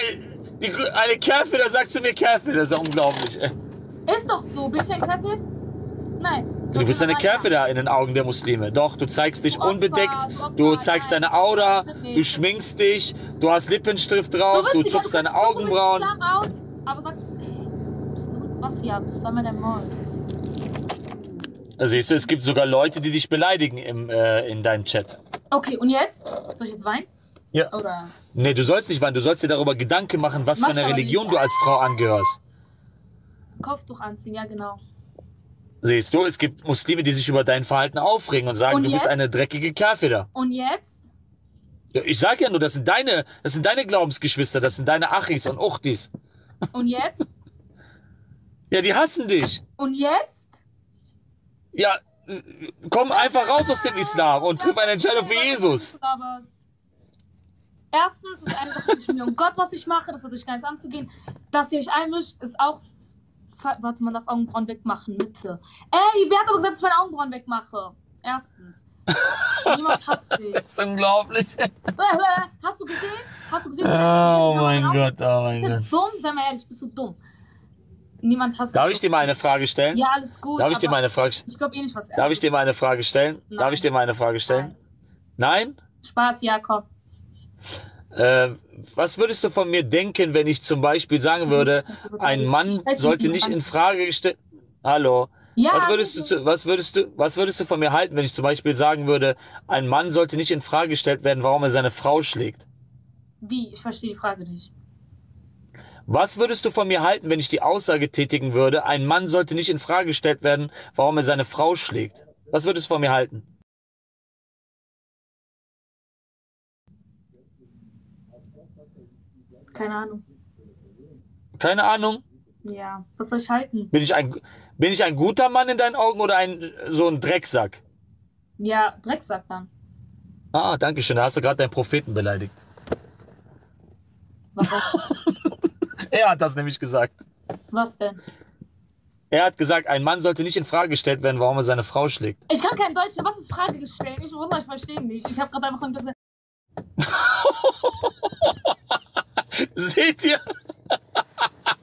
Die, eine Kafir, da sagst du mir Kafir, das ist ja unglaublich. Ey. Ist doch so, bin ich ein Kafir? Nein. Du bist eine Kafira in den Augen der Muslime. Doch, du zeigst dich unbedeckt, du zeigst deine Aura, du schminkst dich, du hast Lippenstift drauf, du zupfst deine Augenbrauen. Aber sagst du, was ja, bist du mit dem Maul? Siehst du, es gibt sogar Leute, die dich beleidigen im, äh, in deinem Chat. Okay, und jetzt? Soll ich jetzt weinen? Ja. Oder? Nee, du sollst nicht weinen, du sollst dir darüber Gedanken machen, was Mach für eine Religion nicht. du als Frau angehörst. Kopftuch anziehen, ja genau. Siehst du, es gibt Muslime, die sich über dein Verhalten aufregen und sagen, und du jetzt? bist eine dreckige Kafira. Und jetzt? Ja, ich sag ja nur, das sind deine, das sind deine Glaubensgeschwister, das sind deine Achis und Uchtis. Und jetzt? Ja, die hassen dich. Und jetzt? Ja, komm einfach raus aus dem Islam und triff eine Entscheidung für Jesus. Erstens ist eine Sache, ich bin um Gott, was ich mache, das hat euch gar nichts anzugehen. Dass ihr euch einmischt, ist auch... Warte, man darf Augenbrauen wegmachen, bitte. Ey, wer hat aber gesagt, dass ich meine Augenbrauen wegmache? Erstens. Niemand hasst dich. Das ist unglaublich. Hast du gesehen? Hast du gesehen? Oh mein Gott, oh mein Gott. Bist du dumm? Sei mal ehrlich, bist du dumm? Niemand hasst Darf ich dir mal eine Frage stellen? Ja, alles gut. Darf ich dir mal eine Frage stellen? Ich glaube eh nicht, was er Darf ich dir mal eine Frage stellen? Nein. Darf ich dir mal eine Frage stellen? Nein? Nein? Spaß, ja, komm. Äh, was würdest du von mir denken, wenn ich zum Beispiel sagen würde, ein Mann sollte nicht in Frage gestellt... Hallo? Ja, was würdest du, was würdest du, was würdest du von mir halten, wenn ich zum Beispiel sagen würde, ein Mann sollte nicht in Frage gestellt werden, warum er seine Frau schlägt? Wie? Ich verstehe die Frage nicht. Was würdest du von mir halten, wenn ich die Aussage tätigen würde, ein Mann sollte nicht in Frage gestellt werden, warum er seine Frau schlägt? Was würdest du von mir halten? Keine Ahnung. Keine Ahnung? Ja, was soll ich halten? Bin ich ein, bin ich ein guter Mann in deinen Augen oder ein, so ein Drecksack? Ja, Drecksack dann. Ah, danke schön. Da hast du gerade deinen Propheten beleidigt. Warum? Er hat das nämlich gesagt. Was denn? Er hat gesagt, ein Mann sollte nicht in Frage gestellt werden, warum er seine Frau schlägt. Ich kann kein Deutsch, was ist Frage gestellt? Ich wundere, ich verstehe nicht. Ich habe gerade einfach ein bisschen... Seht ihr?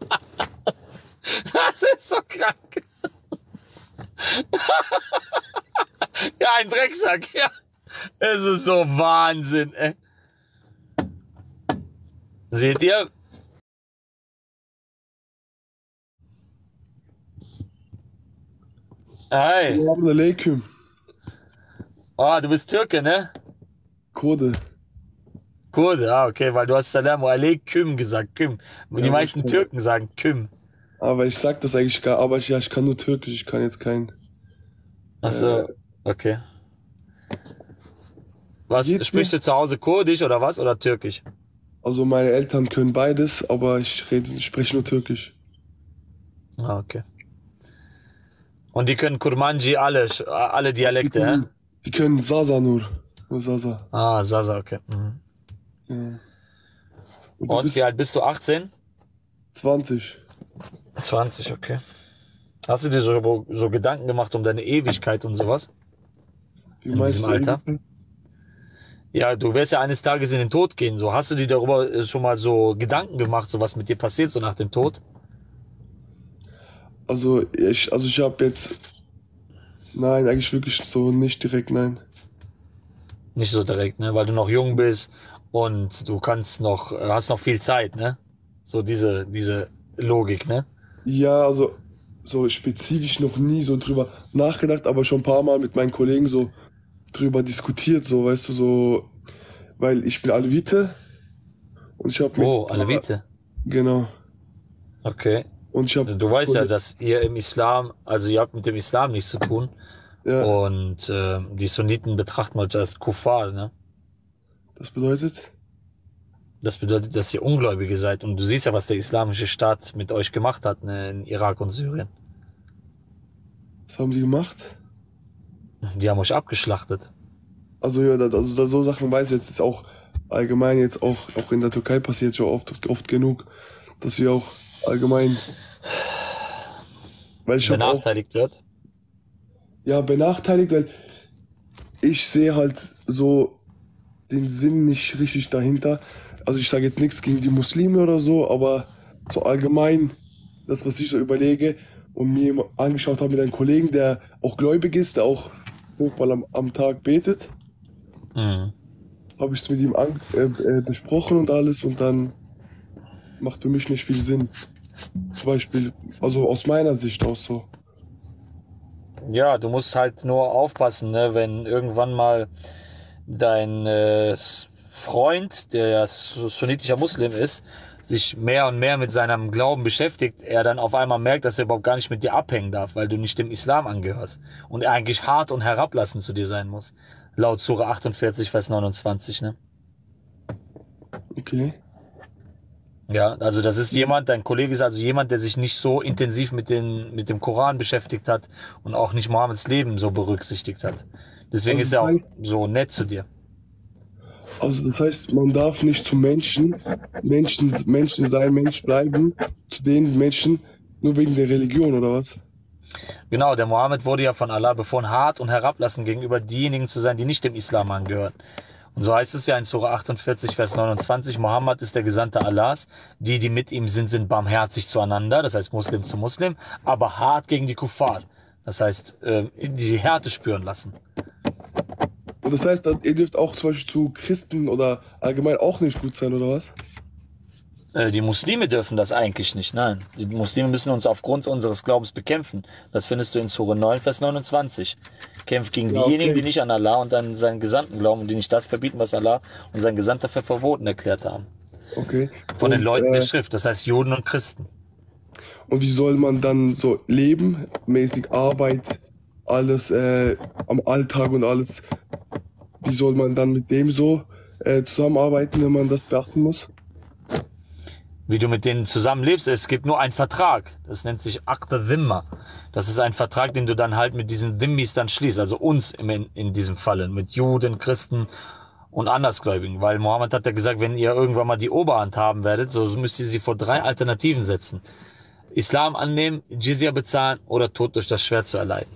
Das ist so krank. Ja, ein Drecksack, ja. Es ist so Wahnsinn, ey. Seht ihr? Hi. Assalamu alaikum. Ah, du bist Türke, ne? Kurde. Kurde, ah, okay, weil du hast Salamu alaikum gesagt, Küm. Die ja, meisten Türken sagen Küm. Aber ich sag das eigentlich gar, aber ich, ja, ich kann nur Türkisch, ich kann jetzt kein... Achso, äh, okay. Was, sprichst du zu Hause Kurdisch oder was, oder Türkisch? Also meine Eltern können beides, aber ich, rede, ich spreche nur Türkisch. Ah, okay. Und die können Kurmanji alle, alle Dialekte, die können, hä? Die können Zaza nur. Nur Zaza. Ah, Zaza, okay. Mhm. Ja. Und, Und wie alt bist du? achtzehn? zwanzig. zwanzig, okay. Hast du dir so, so Gedanken gemacht um deine Ewigkeit und sowas? Wie in diesem Alter? Ewigkeit? Ja, du wirst ja eines Tages in den Tod gehen. So, hast du dir darüber schon mal so Gedanken gemacht, so was mit dir passiert, so nach dem Tod? Also ich, also ich habe jetzt... Nein, eigentlich wirklich so nicht direkt, nein. Nicht so direkt, ne? Weil du noch jung bist und du kannst noch, hast noch viel Zeit, ne? So diese, diese Logik, ne? Ja, also so spezifisch noch nie so drüber nachgedacht, aber schon ein paar Mal mit meinen Kollegen so drüber diskutiert, so, weißt du, so... Weil ich bin Alevite und ich habe... Oh, Alevite? Genau. Okay. Und ich hab du weißt Kollegen. ja, dass ihr im Islam, also ihr habt mit dem Islam nichts zu tun. Ja. Und äh, die Sunniten betrachten euch als Kuffar, ne? Das bedeutet? Das bedeutet, dass ihr Ungläubige seid. Und du siehst ja, was der islamische Staat mit euch gemacht hat, ne? In Irak und Syrien. Was haben die gemacht? Die haben euch abgeschlachtet. Also ja, das, also das, so Sachen weiß ich jetzt, ist auch allgemein jetzt auch, auch in der Türkei passiert schon oft, oft genug, dass wir auch allgemein weil ich benachteiligt auch, wird? Ja, benachteiligt, weil ich sehe halt so den Sinn nicht richtig dahinter. Also ich sage jetzt nichts gegen die Muslime oder so, aber so allgemein, das was ich so überlege, und mir angeschaut habe mit einem Kollegen, der auch gläubig ist, der auch fünfmal am, am Tag betet. Mhm. Habe ich es mit ihm an, äh, besprochen und alles, und dann macht für mich nicht viel Sinn. Zum Beispiel, also aus meiner Sicht aus so. Ja, du musst halt nur aufpassen, ne? Wenn irgendwann mal dein äh, Freund, der ja sunnitischer Muslim ist, sich mehr und mehr mit seinem Glauben beschäftigt, er dann auf einmal merkt, dass er überhaupt gar nicht mit dir abhängen darf, weil du nicht dem Islam angehörst und er eigentlich hart und herablassend zu dir sein muss. Laut Surah achtundvierzig, Vers neunundzwanzig, ne? Okay. Ja, also das ist jemand, dein Kollege ist also jemand, der sich nicht so intensiv mit, den, mit dem Koran beschäftigt hat und auch nicht Mohammeds Leben so berücksichtigt hat. Deswegen also ist er auch heißt, so nett zu dir. Also das heißt, man darf nicht zu Menschen, Menschen, Menschen sein, Mensch bleiben, zu den Menschen, nur wegen der Religion oder was? Genau, der Mohammed wurde ja von Allah befohlen, hart und herablassend gegenüber diejenigen zu sein, die nicht dem Islam angehören. Und so heißt es ja in Surah achtundvierzig, Vers neunundzwanzig, Mohammed ist der Gesandte Allahs, die, die mit ihm sind, sind barmherzig zueinander, das heißt Muslim zu Muslim, aber hart gegen die Kuffar, das heißt, die Härte spüren lassen. Und das heißt, ihr dürft auch zum Beispiel zu Christen oder allgemein auch nicht gut sein, oder was? Die Muslime dürfen das eigentlich nicht, nein. Die Muslime müssen uns aufgrund unseres Glaubens bekämpfen. Das findest du in Surah neun, Vers neunundzwanzig. Kämpft gegen ja, diejenigen, okay. die nicht an Allah und an seinen Gesandten glauben und die nicht das verbieten, was Allah und sein Gesandter für verboten erklärt haben. Okay. Von und, den Leuten äh, der Schrift, das heißt Juden und Christen. Und wie soll man dann so leben, mäßig Arbeit, alles äh, am Alltag und alles? Wie soll man dann mit dem so äh, zusammenarbeiten, wenn man das beachten muss? Wie du mit denen zusammenlebst, es gibt nur einen Vertrag. Das nennt sich Akte Dhimma. Das ist ein Vertrag, den du dann halt mit diesen Dhimmis dann schließt, also uns in, in diesem Falle, mit Juden, Christen und Andersgläubigen. Weil Mohammed hat ja gesagt, wenn ihr irgendwann mal die Oberhand haben werdet, so müsst ihr sie vor drei Alternativen setzen. Islam annehmen, Jizya bezahlen oder Tod durch das Schwert zu erleiden.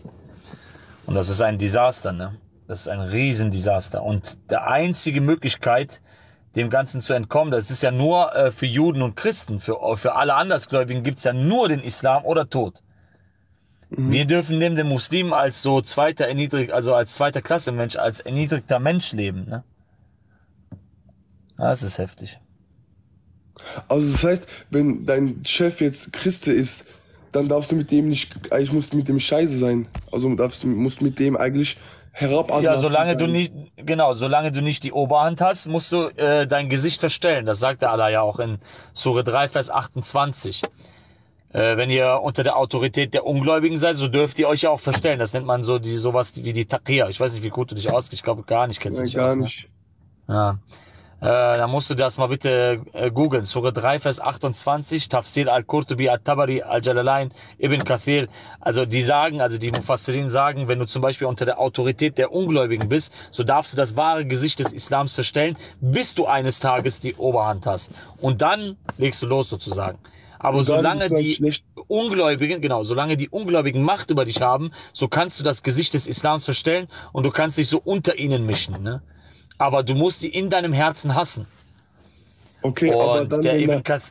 Und das ist ein Desaster, ne? Das ist ein Riesendesaster. Und die einzige Möglichkeit, dem Ganzen zu entkommen, das ist ja nur äh, für Juden und Christen, für, für alle Andersgläubigen gibt es ja nur den Islam oder Tod. Mhm. Wir dürfen neben den Muslimen als so zweiter erniedrigt, also als zweiter Klasse Mensch, als erniedrigter Mensch leben. Ne? Das ist heftig. Also das heißt, wenn dein Chef jetzt Christe ist, dann darfst du mit dem nicht, eigentlich musst du mit dem scheiße sein. Also darfst, musst mit dem eigentlich herab ja, solange du nicht, genau, solange du nicht die Oberhand hast, musst du äh, dein Gesicht verstellen. Das sagt der Allah ja auch in Surah drei, Vers achtundzwanzig. Äh, wenn ihr unter der Autorität der Ungläubigen seid, so dürft ihr euch ja auch verstellen. Das nennt man so die sowas wie die Takia. Ich weiß nicht, wie gut du dich auskennst. Ich glaube gar nicht, kennst du dich aus. Ne? Ja. Äh, dann musst du das mal bitte äh, googeln. Surah drei, Vers achtundzwanzig, Tafsir al-Kurtubi, al-Tabari, al-Jalalayn, ibn Kathir. Also die sagen, also die Mufassirin sagen, wenn du zum Beispiel unter der Autorität der Ungläubigen bist, so darfst du das wahre Gesicht des Islams verstellen, bis du eines Tages die Oberhand hast. Und dann legst du los sozusagen. Aber solange die Ungläubigen, genau, solange die Ungläubigen Macht über dich haben, so kannst du das Gesicht des Islams verstellen und du kannst dich so unter ihnen mischen, ne? Aber du musst sie in deinem Herzen hassen. Okay, und aber dann, der wenn, Ibn Kath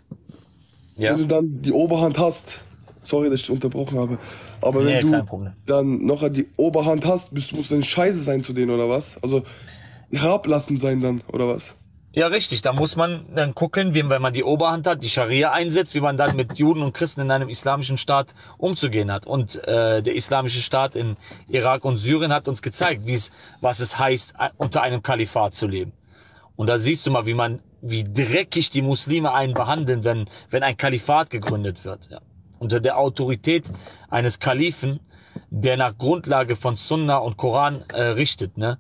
ja. wenn du dann die Oberhand hast, sorry, dass ich unterbrochen habe, aber nee, wenn du dann noch die Oberhand hast, musst du dann scheiße sein zu denen oder was? Also herablassend sein dann oder was? Ja, richtig, da muss man dann gucken, wie, wenn man die Oberhand hat, die Scharia einsetzt, wie man dann mit Juden und Christen in einem islamischen Staat umzugehen hat. Und äh, der islamische Staat in Irak und Syrien hat uns gezeigt, wie es, was es heißt, unter einem Kalifat zu leben. Und da siehst du mal, wie man, wie dreckig die Muslime einen behandeln, wenn, wenn ein Kalifat gegründet wird. Ja. Unter der Autorität eines Kalifen, der nach Grundlage von Sunna und Koran äh, richtet, ne?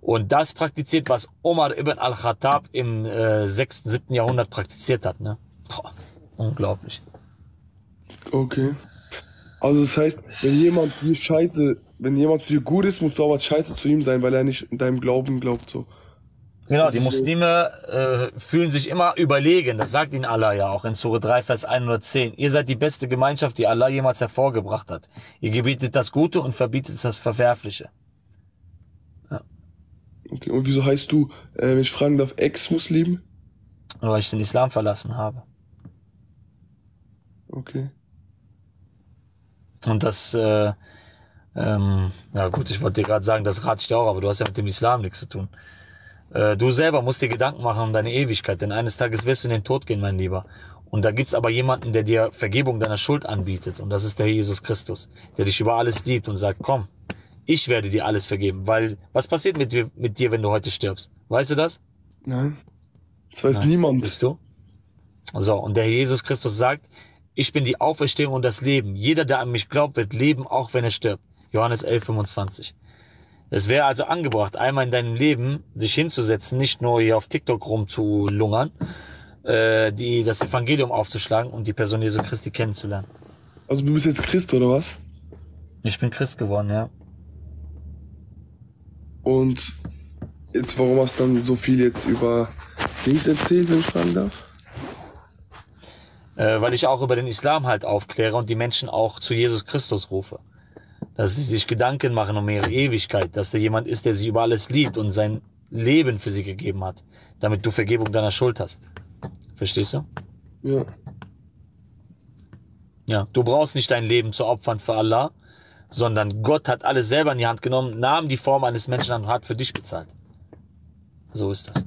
Und das praktiziert, was Omar ibn al-Khattab im äh, sechsten, siebten Jahrhundert praktiziert hat, ne? Boah, unglaublich. Okay. Also das heißt, wenn jemand dir scheiße, wenn jemand zu dir gut ist, muss auch was scheiße zu ihm sein, weil er nicht in deinem Glauben glaubt, so. Genau, die Muslime äh, fühlen sich immer überlegen, das sagt ihnen Allah ja auch in Surah drei, Vers hundertzehn. Ihr seid die beste Gemeinschaft, die Allah jemals hervorgebracht hat. Ihr gebietet das Gute und verbietet das Verwerfliche. Ja. Okay, und wieso heißt du, äh, wenn ich fragen darf, Ex-Muslim? Weil ich den Islam verlassen habe. Okay. Und das, äh, ähm, ja gut, ich wollte dir gerade sagen, das rate ich dir auch, aber du hast ja mit dem Islam nichts zu tun. Äh, du selber musst dir Gedanken machen um deine Ewigkeit, denn eines Tages wirst du in den Tod gehen, mein Lieber. Und da gibt's aber jemanden, der dir Vergebung deiner Schuld anbietet. Und das ist der Jesus Christus, der dich über alles liebt und sagt, komm, ich werde dir alles vergeben. Weil, was passiert mit dir, mit dir wenn du heute stirbst? Weißt du das? Nein, das weiß Nein. niemand. Bist du? So, und der Herr Jesus Christus sagt, ich bin die Auferstehung und das Leben. Jeder, der an mich glaubt, wird leben, auch wenn er stirbt. Johannes elf, fünfundzwanzig. Es wäre also angebracht, einmal in deinem Leben sich hinzusetzen, nicht nur hier auf TikTok rumzulungern, äh, die, das Evangelium aufzuschlagen und die Person Jesu Christi kennenzulernen. Also du bist jetzt Christ, oder was? Ich bin Christ geworden, ja. Und jetzt, warum hast du dann so viel jetzt über Dings erzählt, wenn ich fragen darf? Äh, weil ich auch über den Islam halt aufkläre und die Menschen auch zu Jesus Christus rufe. Dass sie sich Gedanken machen um ihre Ewigkeit, dass da jemand ist, der sie über alles liebt und sein Leben für sie gegeben hat, damit du Vergebung deiner Schuld hast. Verstehst du? Ja. Ja, du brauchst nicht dein Leben zu opfern für Allah, sondern Gott hat alles selber in die Hand genommen, nahm die Form eines Menschen an und hat für dich bezahlt. So ist das.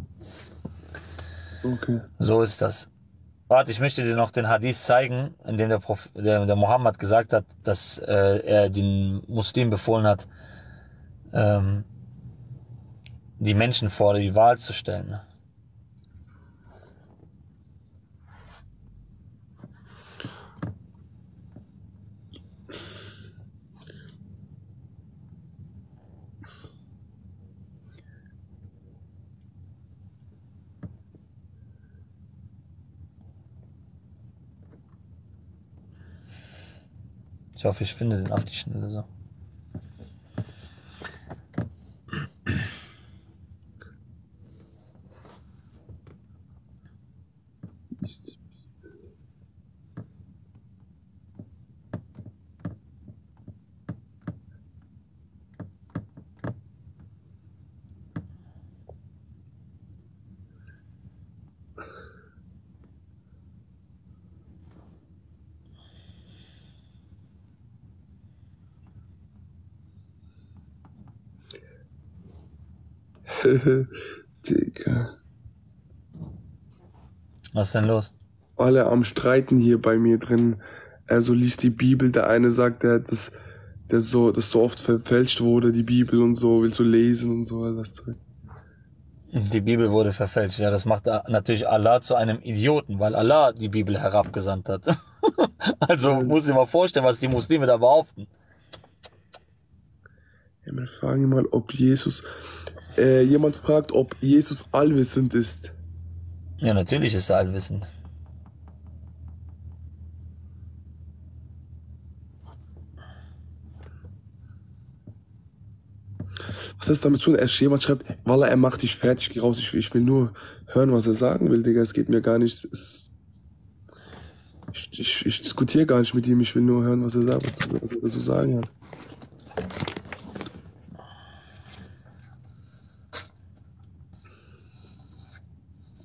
Okay. So ist das. Warte, ich möchte dir noch den Hadith zeigen, in dem der, Prof, der, der Mohammed gesagt hat, dass äh, er den Muslimen befohlen hat, ähm, die Menschen vor die Wahl zu stellen. Ich hoffe, ich finde den auf die Schnelle so. Digga. Was ist denn los? Alle am Streiten hier bei mir drin. Also liest die Bibel, der eine sagt, der das, der so, das so oft verfälscht wurde, die Bibel und so, willst du lesen und so, all das Zeug. Die Bibel wurde verfälscht, ja, das macht natürlich Allah zu einem Idioten, weil Allah die Bibel herabgesandt hat. Also ja. Muss ich mal vorstellen, was die Muslime da behaupten. Ja, wir fragen mal, ob Jesus... Äh, jemand fragt, ob Jesus allwissend ist. Ja, natürlich ist er allwissend. Was ist damit zu tun? Jemand schreibt, Wallah, er macht dich fertig, geh raus. Ich, ich will nur hören, was er sagen will, Digga. Es geht mir gar nicht. Es, ich, ich, ich diskutiere gar nicht mit ihm. Ich will nur hören, was er sagt, was, was er dazu sagen hat.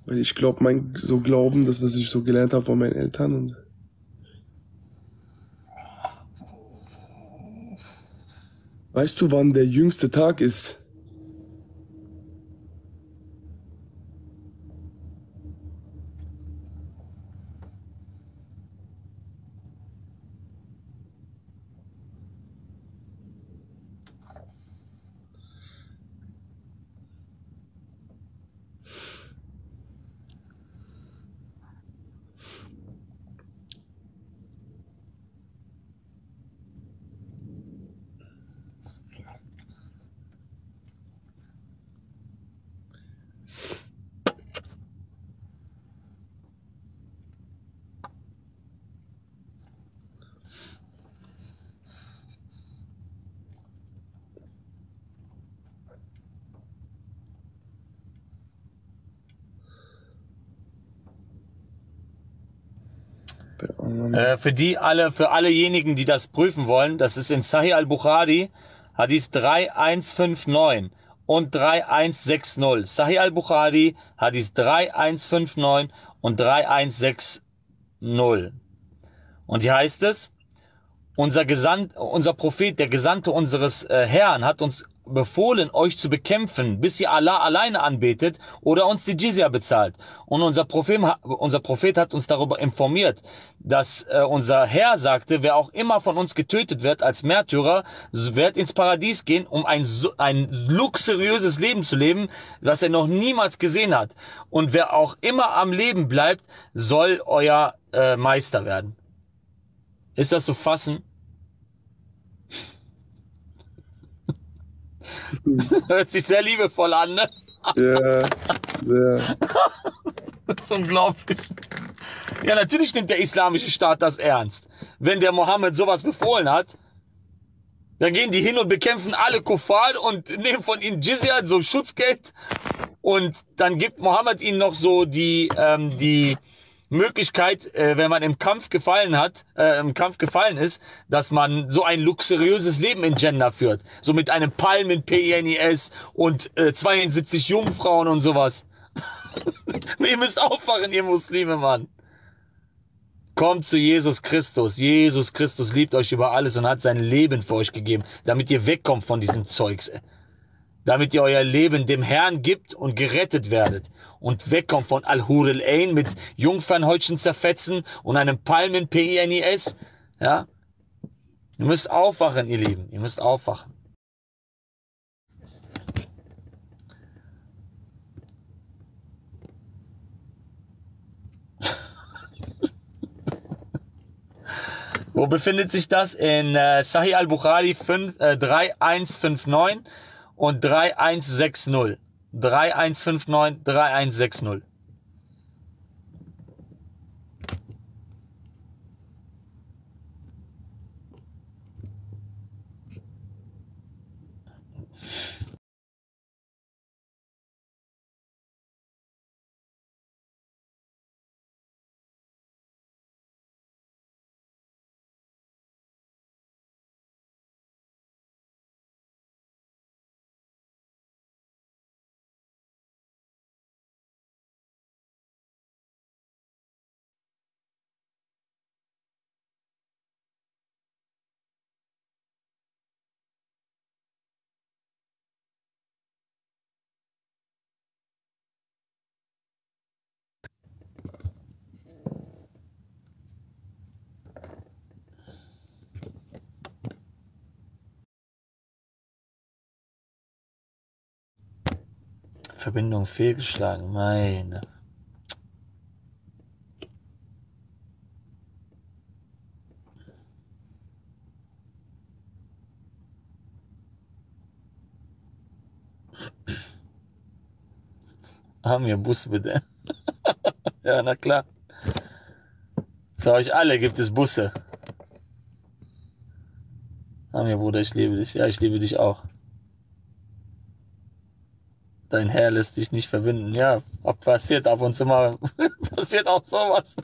Weil ich glaube, mein so Glauben, das, was ich so gelernt habe von meinen Eltern. Und weißt du, wann der jüngste Tag ist? Äh, für die alle, für allejenigen, die das prüfen wollen, das ist in Sahih al-Bukhari, Hadith drei eins fünf neun und drei eins sechs null. Sahih al-Bukhari, Hadith drei eins fünf neun und drei eins sechs null. Und hier heißt es, Unser Gesand, unser Prophet, der Gesandte unseres äh, Herrn, hat uns befohlen, euch zu bekämpfen, bis ihr Allah alleine anbetet oder uns die Jizya bezahlt. Und unser Prophet, unser Prophet hat uns darüber informiert, dass äh, unser Herr sagte, wer auch immer von uns getötet wird als Märtyrer, wird ins Paradies gehen, um ein, ein luxuriöses Leben zu leben, das er noch niemals gesehen hat. Und wer auch immer am Leben bleibt, soll euer äh, Meister werden. Ist das zu fassen? Hört sich sehr liebevoll an, ne? Ja, ja. Das ist unglaublich. Ja, natürlich nimmt der islamische Staat das ernst. Wenn der Mohammed sowas befohlen hat, dann gehen die hin und bekämpfen alle Kuffar und nehmen von ihnen Jizya, so Schutzgeld. Und dann gibt Mohammed ihnen noch so die, ähm, die Möglichkeit, äh, wenn man im Kampf gefallen hat, äh, im Kampf gefallen ist, dass man so ein luxuriöses Leben in Gender führt. So mit einem Palmen P I N I S und äh, zweiundsiebzig Jungfrauen und sowas. Ihr müsst aufwachen, ihr Muslime, Mann. Kommt zu Jesus Christus. Jesus Christus liebt euch über alles und hat sein Leben für euch gegeben, damit ihr wegkommt von diesem Zeugs. Damit ihr euer Leben dem Herrn gibt und gerettet werdet und wegkommt von Al-Hurl-Ain mit Jungfernhäutchen zerfetzen und einem Palmen-P I N I S. Ja? Ihr müsst aufwachen, ihr Lieben. Ihr müsst aufwachen. Wo befindet sich das? In äh, Sahih al-Bukhari äh, drei eins fünf neun. Und drei eins sechs null. drei eins fünf neun, drei eins sechs null. Verbindung fehlgeschlagen, meine. Haben wir Bus bitte? Ja, na klar. Für euch alle gibt es Busse. Haben wir Bruder, ich liebe dich. Ja, ich liebe dich auch. Dein Herr lässt dich nicht verwinden. Ja, passiert ab und zu mal. Passiert auch sowas.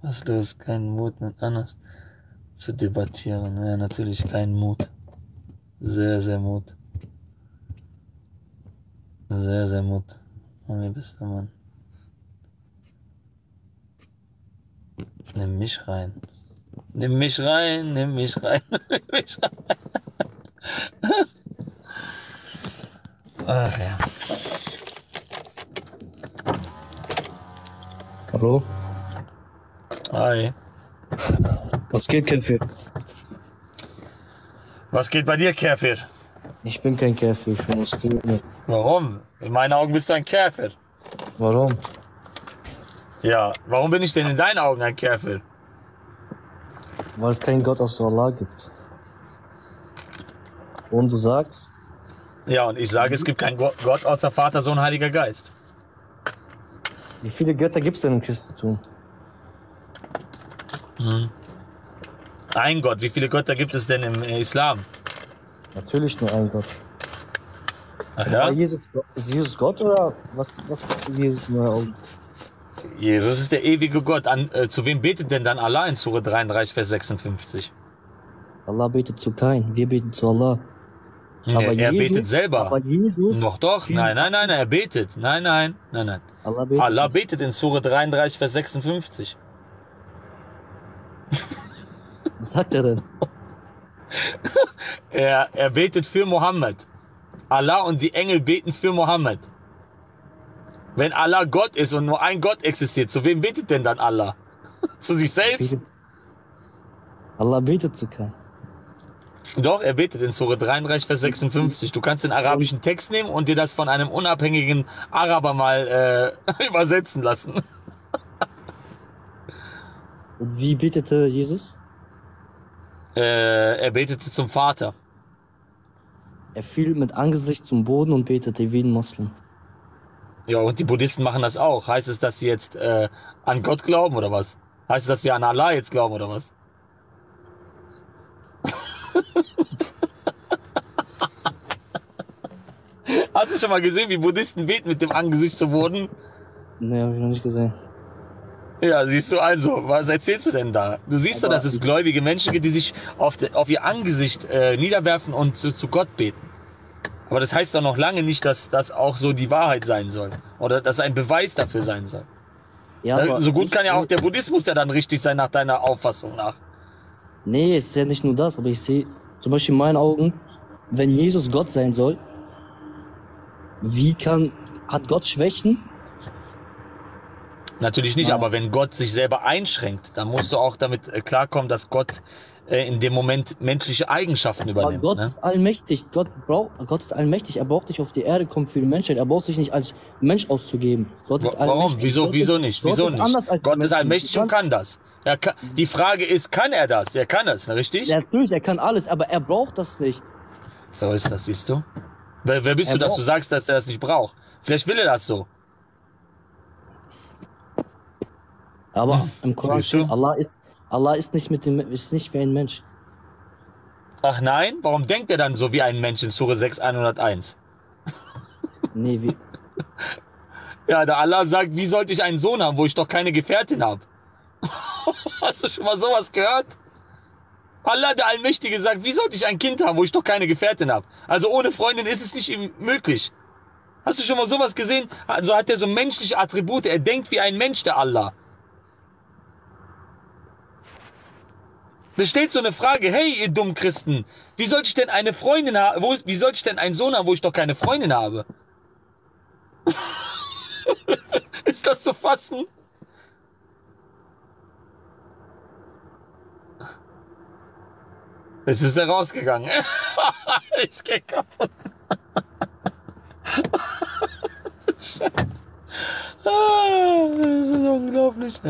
Was ist los? Kein Mut, mit anders zu debattieren. Ja, natürlich kein Mut. Sehr, sehr Mut. Sehr, sehr Mut. Und wie bist du, Mann? Nimm mich rein. Nimm mich rein, nimm mich rein, nimm mich rein. Ach ja. Hallo? Hi. Was geht, Käfir? Was geht bei dir, Käfir? Ich bin kein Käfir, ich bin Muslime. Warum? In meinen Augen bist du ein Käfir. Warum? Ja, warum bin ich denn in deinen Augen ein Käfir? Weil es keinen Gott außer Allah gibt. Und du sagst? Ja, und ich sage, es gibt keinen Gott außer Vater, Sohn, Heiliger Geist. Wie viele Götter gibt es denn im Christentum? Hm. Ein Gott. Wie viele Götter gibt es denn im Islam? Natürlich nur ein Gott. Ach ja? Aber Jesus, ist Jesus Gott oder was, was ist Jesus in euren Augen? Jesus ist der ewige Gott. An, äh, zu wem betet denn dann Allah in Surah dreiunddreißig, Vers sechsundfünfzig? Allah betet zu keinem. Wir beten zu Allah. Nee, aber er Jesus, betet selber. Aber Jesus? Doch, doch. Nein, nein, nein, nein, er betet. Nein, nein, nein, nein. Allah betet, Allah betet in Surah dreiunddreißig, Vers sechsundfünfzig. Was sagt er denn? er, er betet für Mohammed. Allah und die Engel beten für Mohammed. Wenn Allah Gott ist und nur ein Gott existiert, zu wem betet denn dann Allah? Zu sich selbst? Allah betet zu keinem. Doch, er betet in Surah dreiunddreißig, Vers sechsundfünfzig. Du kannst den arabischen Text nehmen und dir das von einem unabhängigen Araber mal äh, übersetzen lassen. Und wie betete Jesus? Äh, er betete zum Vater. Er fiel mit Angesicht zum Boden und betete wie ein Moslem. Ja, und die Buddhisten machen das auch. Heißt es, dass sie jetzt äh, an Gott glauben oder was? Heißt es, dass sie an Allah jetzt glauben oder was? Hast du schon mal gesehen, wie Buddhisten beten mit dem Angesicht zum Boden? Nee, hab ich noch nicht gesehen. Ja, siehst du, also, was erzählst du denn da? Du siehst doch, dass es gläubige Menschen gibt, die sich auf, de, auf ihr Angesicht äh, niederwerfen und zu, zu Gott beten. Aber das heißt doch noch lange nicht, dass das auch so die Wahrheit sein soll. Oder dass ein Beweis dafür sein soll. Ja, da, so gut kann ja auch der Buddhismus ja dann richtig sein, nach deiner Auffassung nach. Nee, es ist ja nicht nur das, aber ich sehe, zum Beispiel in meinen Augen, wenn Jesus Gott sein soll, wie kann, hat Gott Schwächen? Natürlich nicht, ja. Aber wenn Gott sich selber einschränkt, dann musst du auch damit äh, klarkommen, dass Gott äh, in dem Moment menschliche Eigenschaften übernimmt. Aber Gott ne? ist allmächtig, Gott, braucht, Gott ist allmächtig, er braucht nicht auf die Erde kommen für die Menschheit, er braucht sich nicht als Mensch auszugeben. Gott ist allmächtig. Warum? Wieso, Gott wieso ist, nicht? Wieso Gott nicht? Ist Gott ist allmächtig und kann das. Er kann, die Frage ist, kann er das? Er kann das, richtig? Ja, natürlich, er kann alles, aber er braucht das nicht. So ist das, siehst du? Wer, wer bist er du, braucht. dass du sagst, dass er das nicht braucht? Vielleicht will er das so. Aber hm. im Koran steht, Allah ist, Allah ist nicht mit dem, ist nicht wie ein Mensch. Ach nein? Warum denkt er dann so wie ein Mensch in Surah sechs, einhunderteins? Nee, wie? Ja, da Allah sagt, wie sollte ich einen Sohn haben, wo ich doch keine Gefährtin habe? Hast du schon mal sowas gehört? Allah, der Allmächtige, sagt, wie sollte ich ein Kind haben, wo ich doch keine Gefährtin habe? Also ohne Freundin ist es nicht möglich. Hast du schon mal sowas gesehen? Also hat er so menschliche Attribute, er denkt wie ein Mensch, der Allah. Da steht so eine Frage, hey, ihr dummen Christen, wie sollte ich denn eine Freundin haben, wie sollte ich denn einen Sohn haben, wo ich doch keine Freundin habe? Ist das zu fassen? Es ist herausgegangen. Ich geh kaputt. Das ist unglaublich.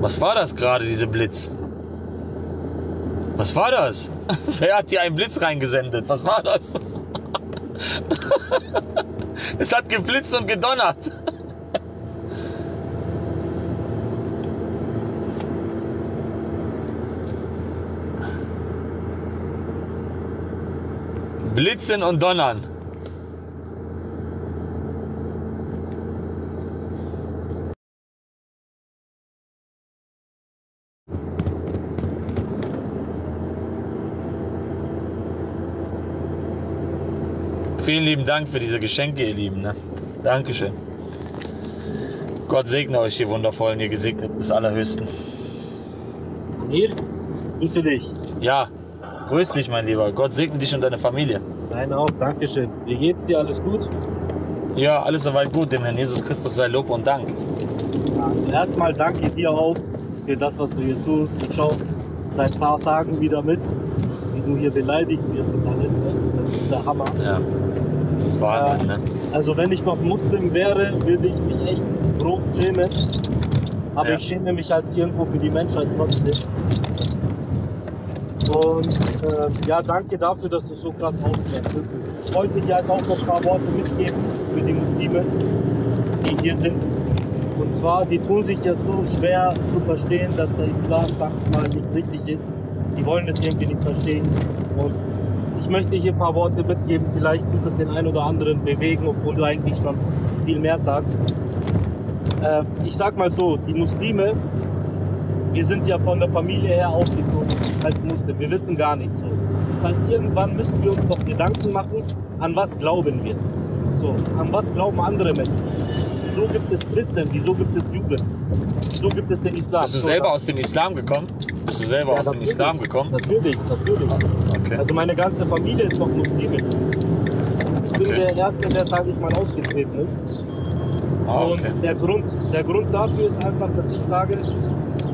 Was war das gerade, diese Blitz? Was war das? Wer hat hier einen Blitz reingesendet? Was war das? Es hat geblitzt und gedonnert. Blitzen und Donnern. Vielen lieben Dank für diese Geschenke, ihr Lieben. Ne? Dankeschön. Gott segne euch, ihr Wundervollen, ihr Gesegneten des Allerhöchsten. Amir, grüße dich. Ja, grüß dich, mein Lieber. Gott segne dich und deine Familie. Nein, auch. Dankeschön. Wie geht's dir? Alles gut? Ja, alles soweit gut. Dem Herrn Jesus Christus sei Lob und Dank. Ja, erstmal danke dir auch für das, was du hier tust. Ich schaue seit ein paar Tagen wieder mit, wie du hier beleidigt wirst und alles. Das ist der Hammer. Ja. Das war Wahnsinn, ne? Also wenn ich noch Muslim wäre, würde ich mich echt grob schämen. Aber ja. Ich schäme mich halt irgendwo für die Menschheit trotzdem. Und äh, ja, danke dafür, dass du so krass aufklärst. heute ja auch noch ein paar Worte mitgeben für die Muslime, die hier sind. Und zwar, die tun sich ja so schwer zu verstehen, dass der Islam, sagt mal, nicht richtig ist. Die wollen das irgendwie nicht verstehen. Und ich möchte hier ein paar Worte mitgeben, vielleicht wird es den einen oder anderen bewegen, obwohl du eigentlich schon viel mehr sagst. Äh, ich sag mal so, die Muslime, wir sind ja von der Familie her aufgezogen als Muslime, wir wissen gar nichts so. Das heißt, irgendwann müssen wir uns doch Gedanken machen, an was glauben wir. So, an was glauben andere Menschen. Wieso gibt es Christen, wieso gibt es Juden, wieso gibt es den Islam. Bist du selber aus dem Islam gekommen? Bist du selber ja, aus dem Islam gekommen? Natürlich, natürlich. Okay. Also meine ganze Familie ist noch muslimisch. Ich bin okay. der Erste, der, sage ich mal, ausgetreten ist. Oh, okay. Und der Grund, der Grund dafür ist einfach, dass ich sage,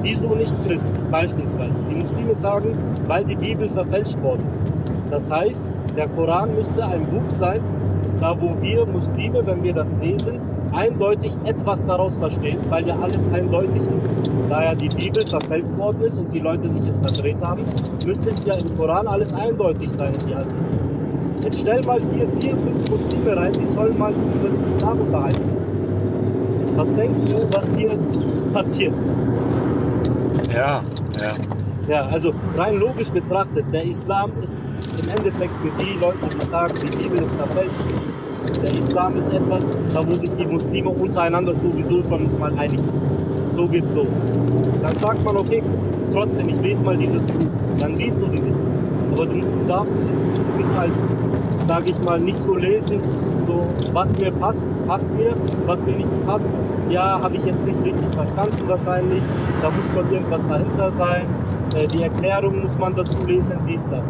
wieso nicht Christen beispielsweise? Die Muslime sagen, weil die Bibel verfälscht worden ist. Das heißt, der Koran müsste ein Buch sein, da wo wir Muslime, wenn wir das lesen, eindeutig etwas daraus verstehen, weil ja alles eindeutig ist. Da ja die Bibel verfälscht worden ist und die Leute sich jetzt verdreht haben, müsste es ja im Koran alles eindeutig sein, die alles. Jetzt stell mal hier vier, fünf Muslime rein, die sollen mal sich über den Islam unterhalten. Was denkst du, was hier passiert? Ja, ja. Ja, also rein logisch betrachtet, der Islam ist im Endeffekt für die Leute, die sagen, die Bibel ist verfälscht. Der Islam ist etwas, da wo sich die Muslime untereinander sowieso schon nicht mal einig sind. So geht's los. Dann sagt man, okay, trotzdem, ich lese mal dieses Buch. Dann liest du dieses Buch. Aber du darfst es nicht als, sage ich mal, nicht so lesen, so, was mir passt, passt mir, was mir nicht passt, ja, habe ich jetzt nicht richtig verstanden wahrscheinlich, da muss schon irgendwas dahinter sein, äh, die Erklärung muss man dazu lesen, dies, das.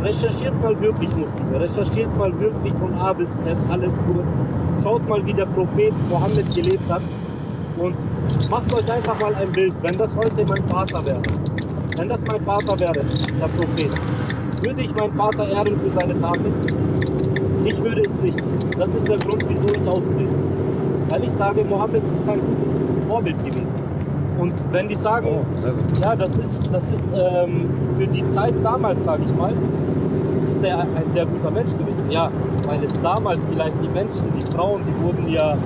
Recherchiert mal wirklich, Muslime, recherchiert mal wirklich von A bis Z alles durch. Schaut mal, wie der Prophet Mohammed gelebt hat und macht euch einfach mal ein Bild, wenn das heute mein Vater wäre, wenn das mein Vater wäre, der Prophet, würde ich meinen Vater ehren für seine Taten? Ich würde es nicht. Das ist der Grund, wieso ich aufbringe. Weil ich sage, Mohammed ist kein gutes Vorbild gewesen. Und wenn die sagen, oh, ja, das ist, das ist ähm, für die Zeit damals, sage ich mal, ist er ein sehr guter Mensch gewesen. Ja, weil es damals vielleicht die Menschen, die Frauen, die wurden ja äh,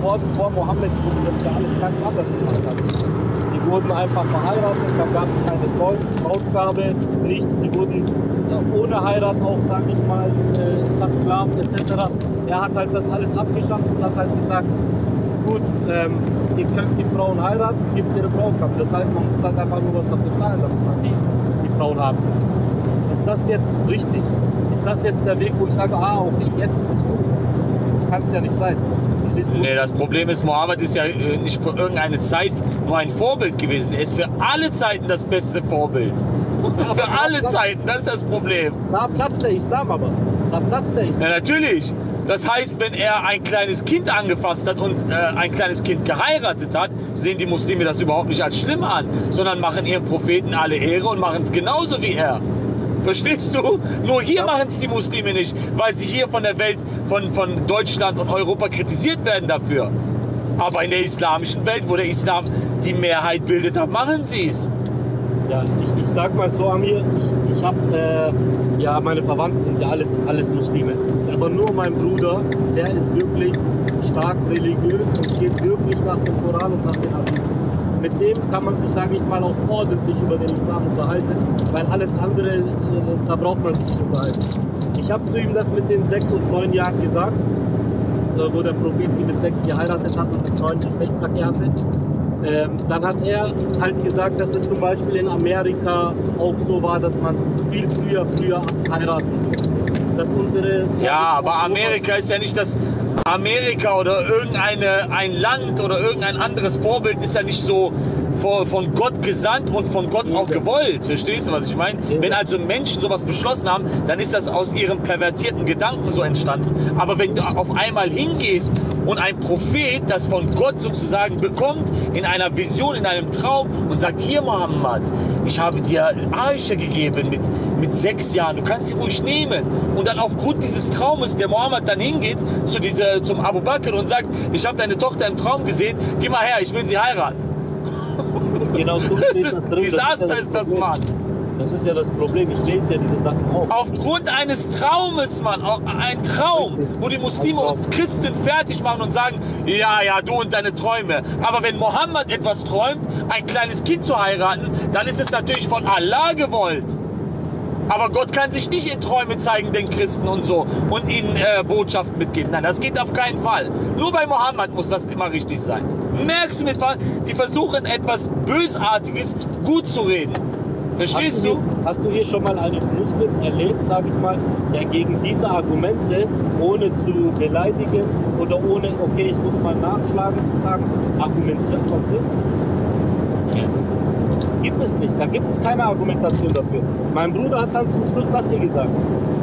vor, vor Mohammed, wurden das ja alles ganz anders gemacht haben. Die wurden einfach verheiratet, da gab es keine Brautgabe, nichts. Die wurden ja, ohne Heirat auch, sage ich mal, äh, versklavt et cetera. Er hat halt das alles abgeschafft und hat halt gesagt, gut, ähm, ihr könnt die Frauen heiraten, gebt ihre Brautgabe. Das heißt, man muss halt einfach nur was dafür zahlen, damit man die, die Frauen haben. Ist das jetzt richtig? Ist das jetzt der Weg, wo ich sage, ah, okay, jetzt ist es gut? Das kann es ja nicht sein. Nee, das Problem ist, Mohammed ist ja nicht für irgendeine Zeit nur ein Vorbild gewesen. Er ist für alle Zeiten das beste Vorbild. Ja, für alle Platz. Zeiten, das ist das Problem. Da platzt der Islam aber. Da platzt der Islam. Ja, natürlich. Das heißt, wenn er ein kleines Kind angefasst hat und äh, ein kleines Kind geheiratet hat, sehen die Muslime das überhaupt nicht als schlimm an, sondern machen ihren Propheten alle Ehre und machen es genauso wie er. Verstehst du? Nur hier machen es die Muslime nicht, weil sie hier von der Welt, von, von Deutschland und Europa kritisiert werden dafür. Aber in der islamischen Welt, wo der Islam die Mehrheit bildet, da machen sie es. Ja, ich, ich sag mal so, Amir, ich, ich habe, äh, ja, meine Verwandten sind ja alles, alles Muslime. Aber nur mein Bruder, der ist wirklich stark religiös und geht wirklich nach dem Koran und nach den Hadith. Mit dem kann man sich, sage ich mal, auch ordentlich über den Islam unterhalten, weil alles andere, äh, da braucht man sich nicht unterhalten. Ich habe zu ihm das mit den sechs und neun Jahren gesagt, äh, wo der Prophet sie mit sechs geheiratet hat und mit neun Geschlechtsverkehr hatte. Ähm, dann hat er halt gesagt, dass es zum Beispiel in Amerika auch so war, dass man viel früher, früher heiraten dass unsere Ja, aber Amerika ist ja nicht das... Amerika oder irgendeine ein Land oder irgendein anderes Vorbild ist ja nicht so von Gott gesandt und von Gott auch gewollt. Verstehst du, was ich meine? Wenn also Menschen sowas beschlossen haben, dann ist das aus ihren pervertierten Gedanken so entstanden. Aber wenn du auf einmal hingehst und ein Prophet das von Gott sozusagen bekommt, in einer Vision, in einem Traum und sagt, hier Mohammed, ich habe dir Aisha gegeben mit, mit sechs Jahren, du kannst sie ruhig nehmen. Und dann aufgrund dieses Traumes, der Mohammed dann hingeht zu dieser, zum Abu Bakr und sagt, ich habe deine Tochter im Traum gesehen, geh mal her, ich will sie heiraten. Genau so steht das drin. Desaster ist das, Mann. Das ist ja das Problem, ich lese ja diese Sachen auf. Aufgrund eines Traumes, Mann, ein Traum, wo die Muslime uns Christen fertig machen und sagen, ja, ja, du und deine Träume. Aber wenn Mohammed etwas träumt, ein kleines Kind zu heiraten, dann ist es natürlich von Allah gewollt. Aber Gott kann sich nicht in Träume zeigen, den Christen und so, und ihnen äh, Botschaften mitgeben. Nein, das geht auf keinen Fall. Nur bei Mohammed muss das immer richtig sein. Merkst du mit was? Sie versuchen etwas Bösartiges gut zu reden. Verstehst du? Hast du hier schon mal einen Muslim erlebt, sage ich mal, der gegen diese Argumente, ohne zu beleidigen oder ohne, okay, ich muss mal nachschlagen, zu sagen, argumentiert komplett? Ja. Gibt es nicht. Da gibt es keine Argumentation dafür. Mein Bruder hat dann zum Schluss das hier gesagt.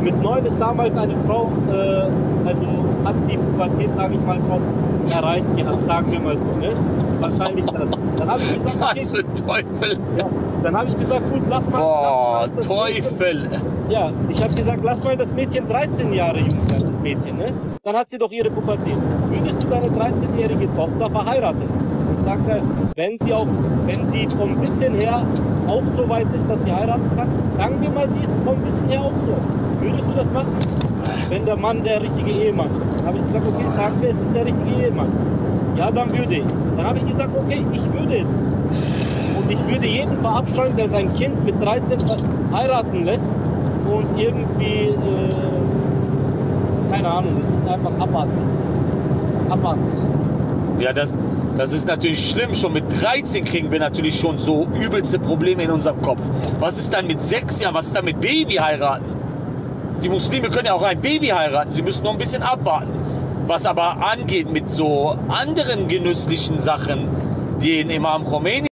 Mit neun ist damals eine Frau, äh, also hat die Pubertät, sage ich mal, schon erreicht gehabt, sagen wir mal so, ne? Wahrscheinlich das. Dann habe ich gesagt, okay, was für Teufel! Ja, dann habe ich gesagt, gut, lass mal... Boah, das Teufel! Mädchen. Ja, ich habe gesagt, lass mal das Mädchen dreizehn Jahre jung sein, das Mädchen, ne? Dann hat sie doch ihre Pubertät. Würdest du deine dreizehnjährige Tochter verheiraten? Ich sagte, wenn sie auch, wenn sie vom Wissen her auch so weit ist, dass sie heiraten kann, sagen wir mal, sie ist vom Wissen her auch so. Würdest du das machen? Wenn der Mann der richtige Ehemann ist. Dann habe ich gesagt, okay, sagen wir, es ist der richtige Ehemann. Ja, dann würde ich. Dann habe ich gesagt, okay, ich würde es. Und ich würde jeden verabscheuen, der sein Kind mit dreizehn heiraten lässt und irgendwie, äh, keine Ahnung, das ist einfach abartig. Abartig. Ja, das, das ist natürlich schlimm. Schon mit dreizehn kriegen wir natürlich schon so übelste Probleme in unserem Kopf. Was ist dann mit sechs Jahren? Was ist dann mit Baby heiraten? Die Muslime können ja auch ein Baby heiraten. Sie müssen noch ein bisschen abwarten. Was aber angeht mit so anderen genüsslichen Sachen, die Imam Khomeini